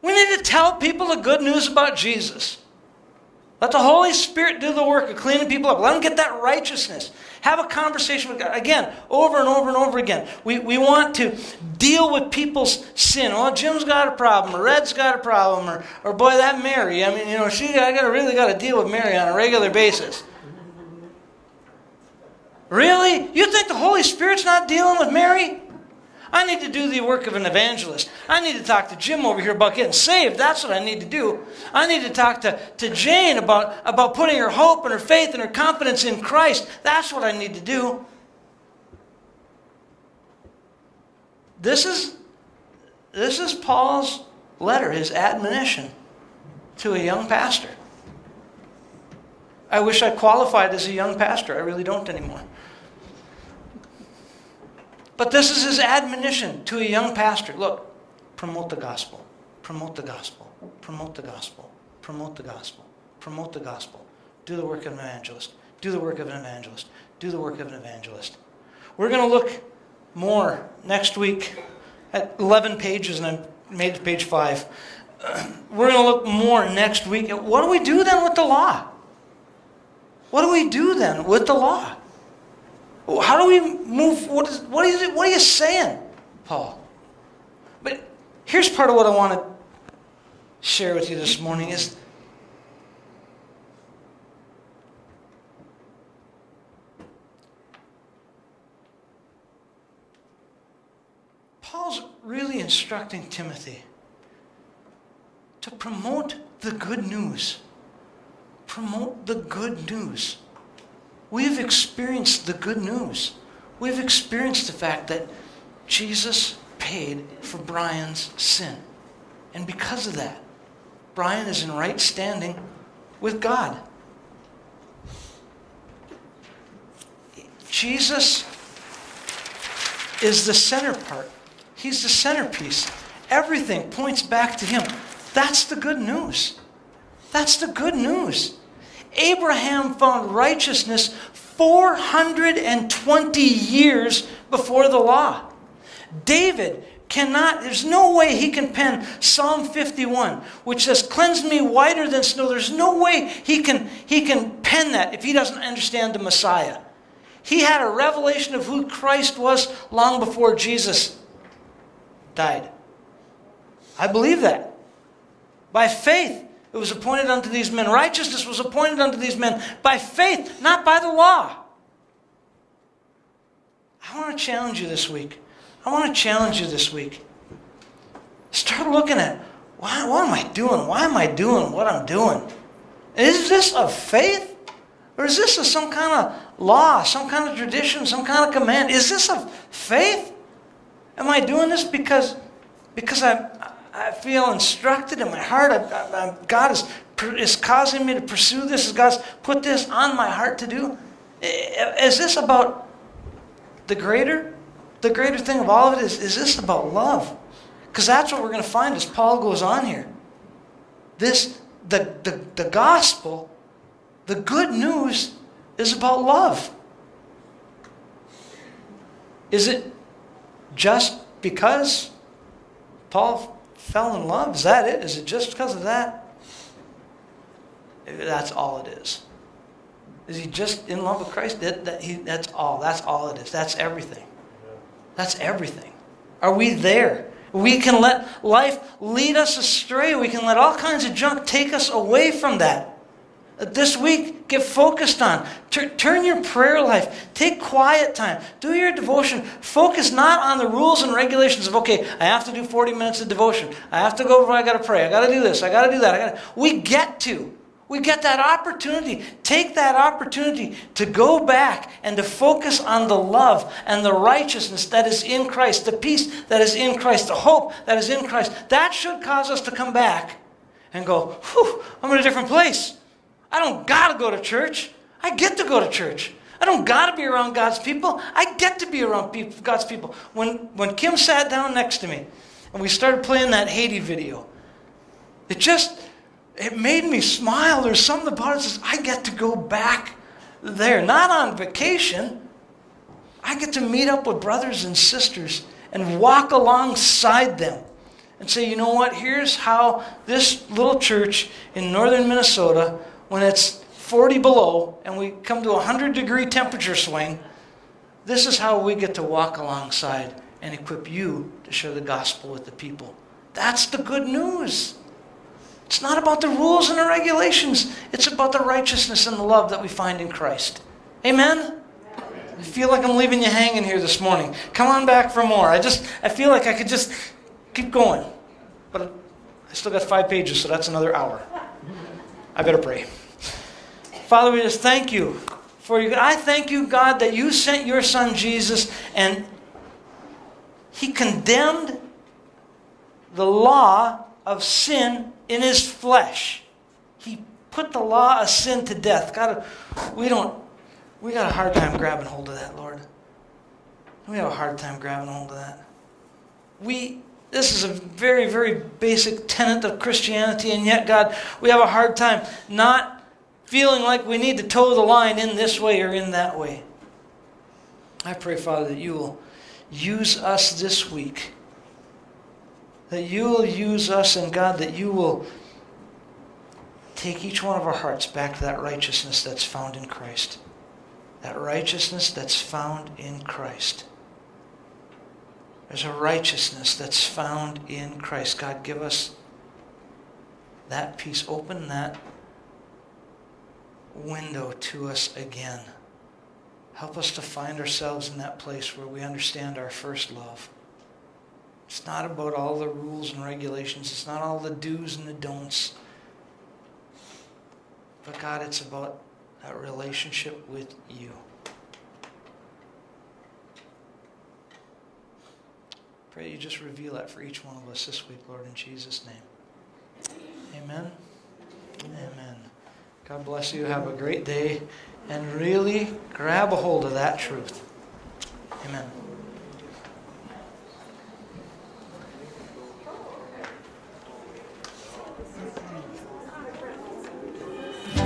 We need to tell people the good news about Jesus. Let the Holy Spirit do the work of cleaning people up. Let them get that righteousness. Have a conversation with God. Again, over and over and over again. We, we want to deal with people's sin. Well, Jim's got a problem, or Red's got a problem, or, or boy, that Mary. I mean, you know, she, I gotta, really got to deal with Mary on a regular basis. Really? You think the Holy Spirit's not dealing with Mary? I need to do the work of an evangelist. I need to talk to Jim over here about getting saved. That's what I need to do. I need to talk to, to Jane about, about putting her hope and her faith and her confidence in Christ. That's what I need to do. This is, this is Paul's letter, his admonition to a young pastor. I wish I qualified as a young pastor. I really don't anymore. But this is his admonition to a young pastor. Look, promote the gospel. Promote the gospel. Promote the gospel. Promote the gospel. Promote the gospel. Do the work of an evangelist. Do the work of an evangelist. Do the work of an evangelist. We're going to look more next week at eleven pages, and I made it to page five. We're going to look more next week at what do we do then with the law? What do we do then with the law? How do we move? What is, what is it? What are you saying, Paul? But here's part of what I want to share with you this morning is Paul's really instructing Timothy to promote the good news. Promote the good news. We've experienced the good news. We've experienced the fact that Jesus paid for Brian's sin. And because of that, Brian is in right standing with God. Jesus is the center part. He's the centerpiece. Everything points back to him. That's the good news. That's the good news. Abraham found righteousness four hundred twenty years before the law. David cannot, there's no way he can pen Psalm fifty-one, which says, "Cleanse me whiter than snow." There's no way he can, he can pen that if he doesn't understand the Messiah. He had a revelation of who Christ was long before Jesus died. I believe that. By faith, it was appointed unto these men. Righteousness was appointed unto these men by faith, not by the law. I want to challenge you this week. I want to challenge you this week. Start looking at, why, what am I doing? Why am I doing what I'm doing? Is this of faith? Or is this of some kind of law, some kind of tradition, some kind of command? Is this of faith? Am I doing this because, because I'm... I feel instructed in my heart. I, I, I, God is, is causing me to pursue this. God's put this on my heart to do. Is this about the greater? The greater thing of all of it is, is this about love? Because that's what we're going to find as Paul goes on here. This, the, the, the gospel, the good news is about love. Is it just because Paul fell in love? Is that it? Is it just because of that? That's all it is. Is he just in love with Christ? That, that he, that's all. That's all it is. That's everything. That's everything. Are we there? We can let life lead us astray. We can let all kinds of junk take us away from that. This week, get focused on. Tur- turn your prayer life. Take quiet time. Do your devotion. Focus not on the rules and regulations of, okay, I have to do forty minutes of devotion. I have to go over, I got to pray. I got to do this. I got to do that. I gotta... We get to. We get that opportunity. Take that opportunity to go back and to focus on the love and the righteousness that is in Christ, the peace that is in Christ, the hope that is in Christ. That should cause us to come back and go, whew, I'm in a different place. I don't got to go to church. I get to go to church. I don't got to be around God's people. I get to be around people, God's people. When, when Kim sat down next to me and we started playing that Haiti video, it just, it made me smile. There's something about it that says, I get to go back there. Not on vacation. I get to meet up with brothers and sisters and walk alongside them and say, you know what, here's how this little church in northern Minnesota, when it's forty below and we come to a one hundred degree temperature swing, this is how we get to walk alongside and equip you to share the gospel with the people. That's the good news. It's not about the rules and the regulations. It's about the righteousness and the love that we find in Christ. Amen? I feel like I'm leaving you hanging here this morning. Come on back for more. I just, I feel like I could just keep going. But I still got five pages, so that's another hour. I better pray. Father, we just thank you for you. I thank you, God, that you sent your son Jesus and he condemned the law of sin in his flesh. He put the law of sin to death. God, we don't, we got a hard time grabbing hold of that, Lord. We have a hard time grabbing hold of that. We This is a very, very basic tenet of Christianity, and yet, God, we have a hard time not feeling like we need to toe the line in this way or in that way. I pray, Father, that you will use us this week. That you will use us, and God, that you will take each one of our hearts back to that righteousness that's found in Christ. That righteousness that's found in Christ. There's a righteousness that's found in Christ. God, give us that peace. Open that window to us again. Help us to find ourselves in that place where we understand our first love. It's not about all the rules and regulations. It's not all the do's and the don'ts. But God, it's about that relationship with you. Pray you just reveal that for each one of us this week, Lord, in Jesus' name. Amen. Amen. God bless you. Have a great day. And really grab a hold of that truth. Amen.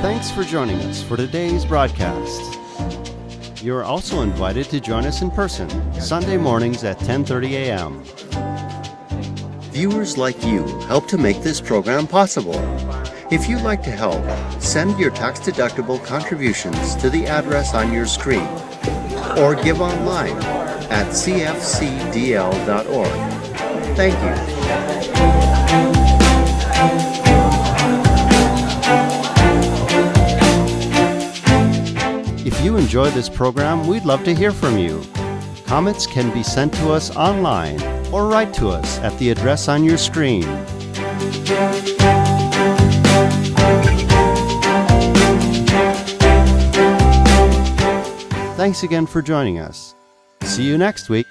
Thanks for joining us for today's broadcast. You are also invited to join us in person Sunday mornings at ten thirty a m Viewers like you help to make this program possible. If you'd like to help, send your tax-deductible contributions to the address on your screen or give online at c f c d l dot org. Thank you. If you enjoy this program, we'd love to hear from you. Comments can be sent to us online or write to us at the address on your screen. Thanks again for joining us. See you next week.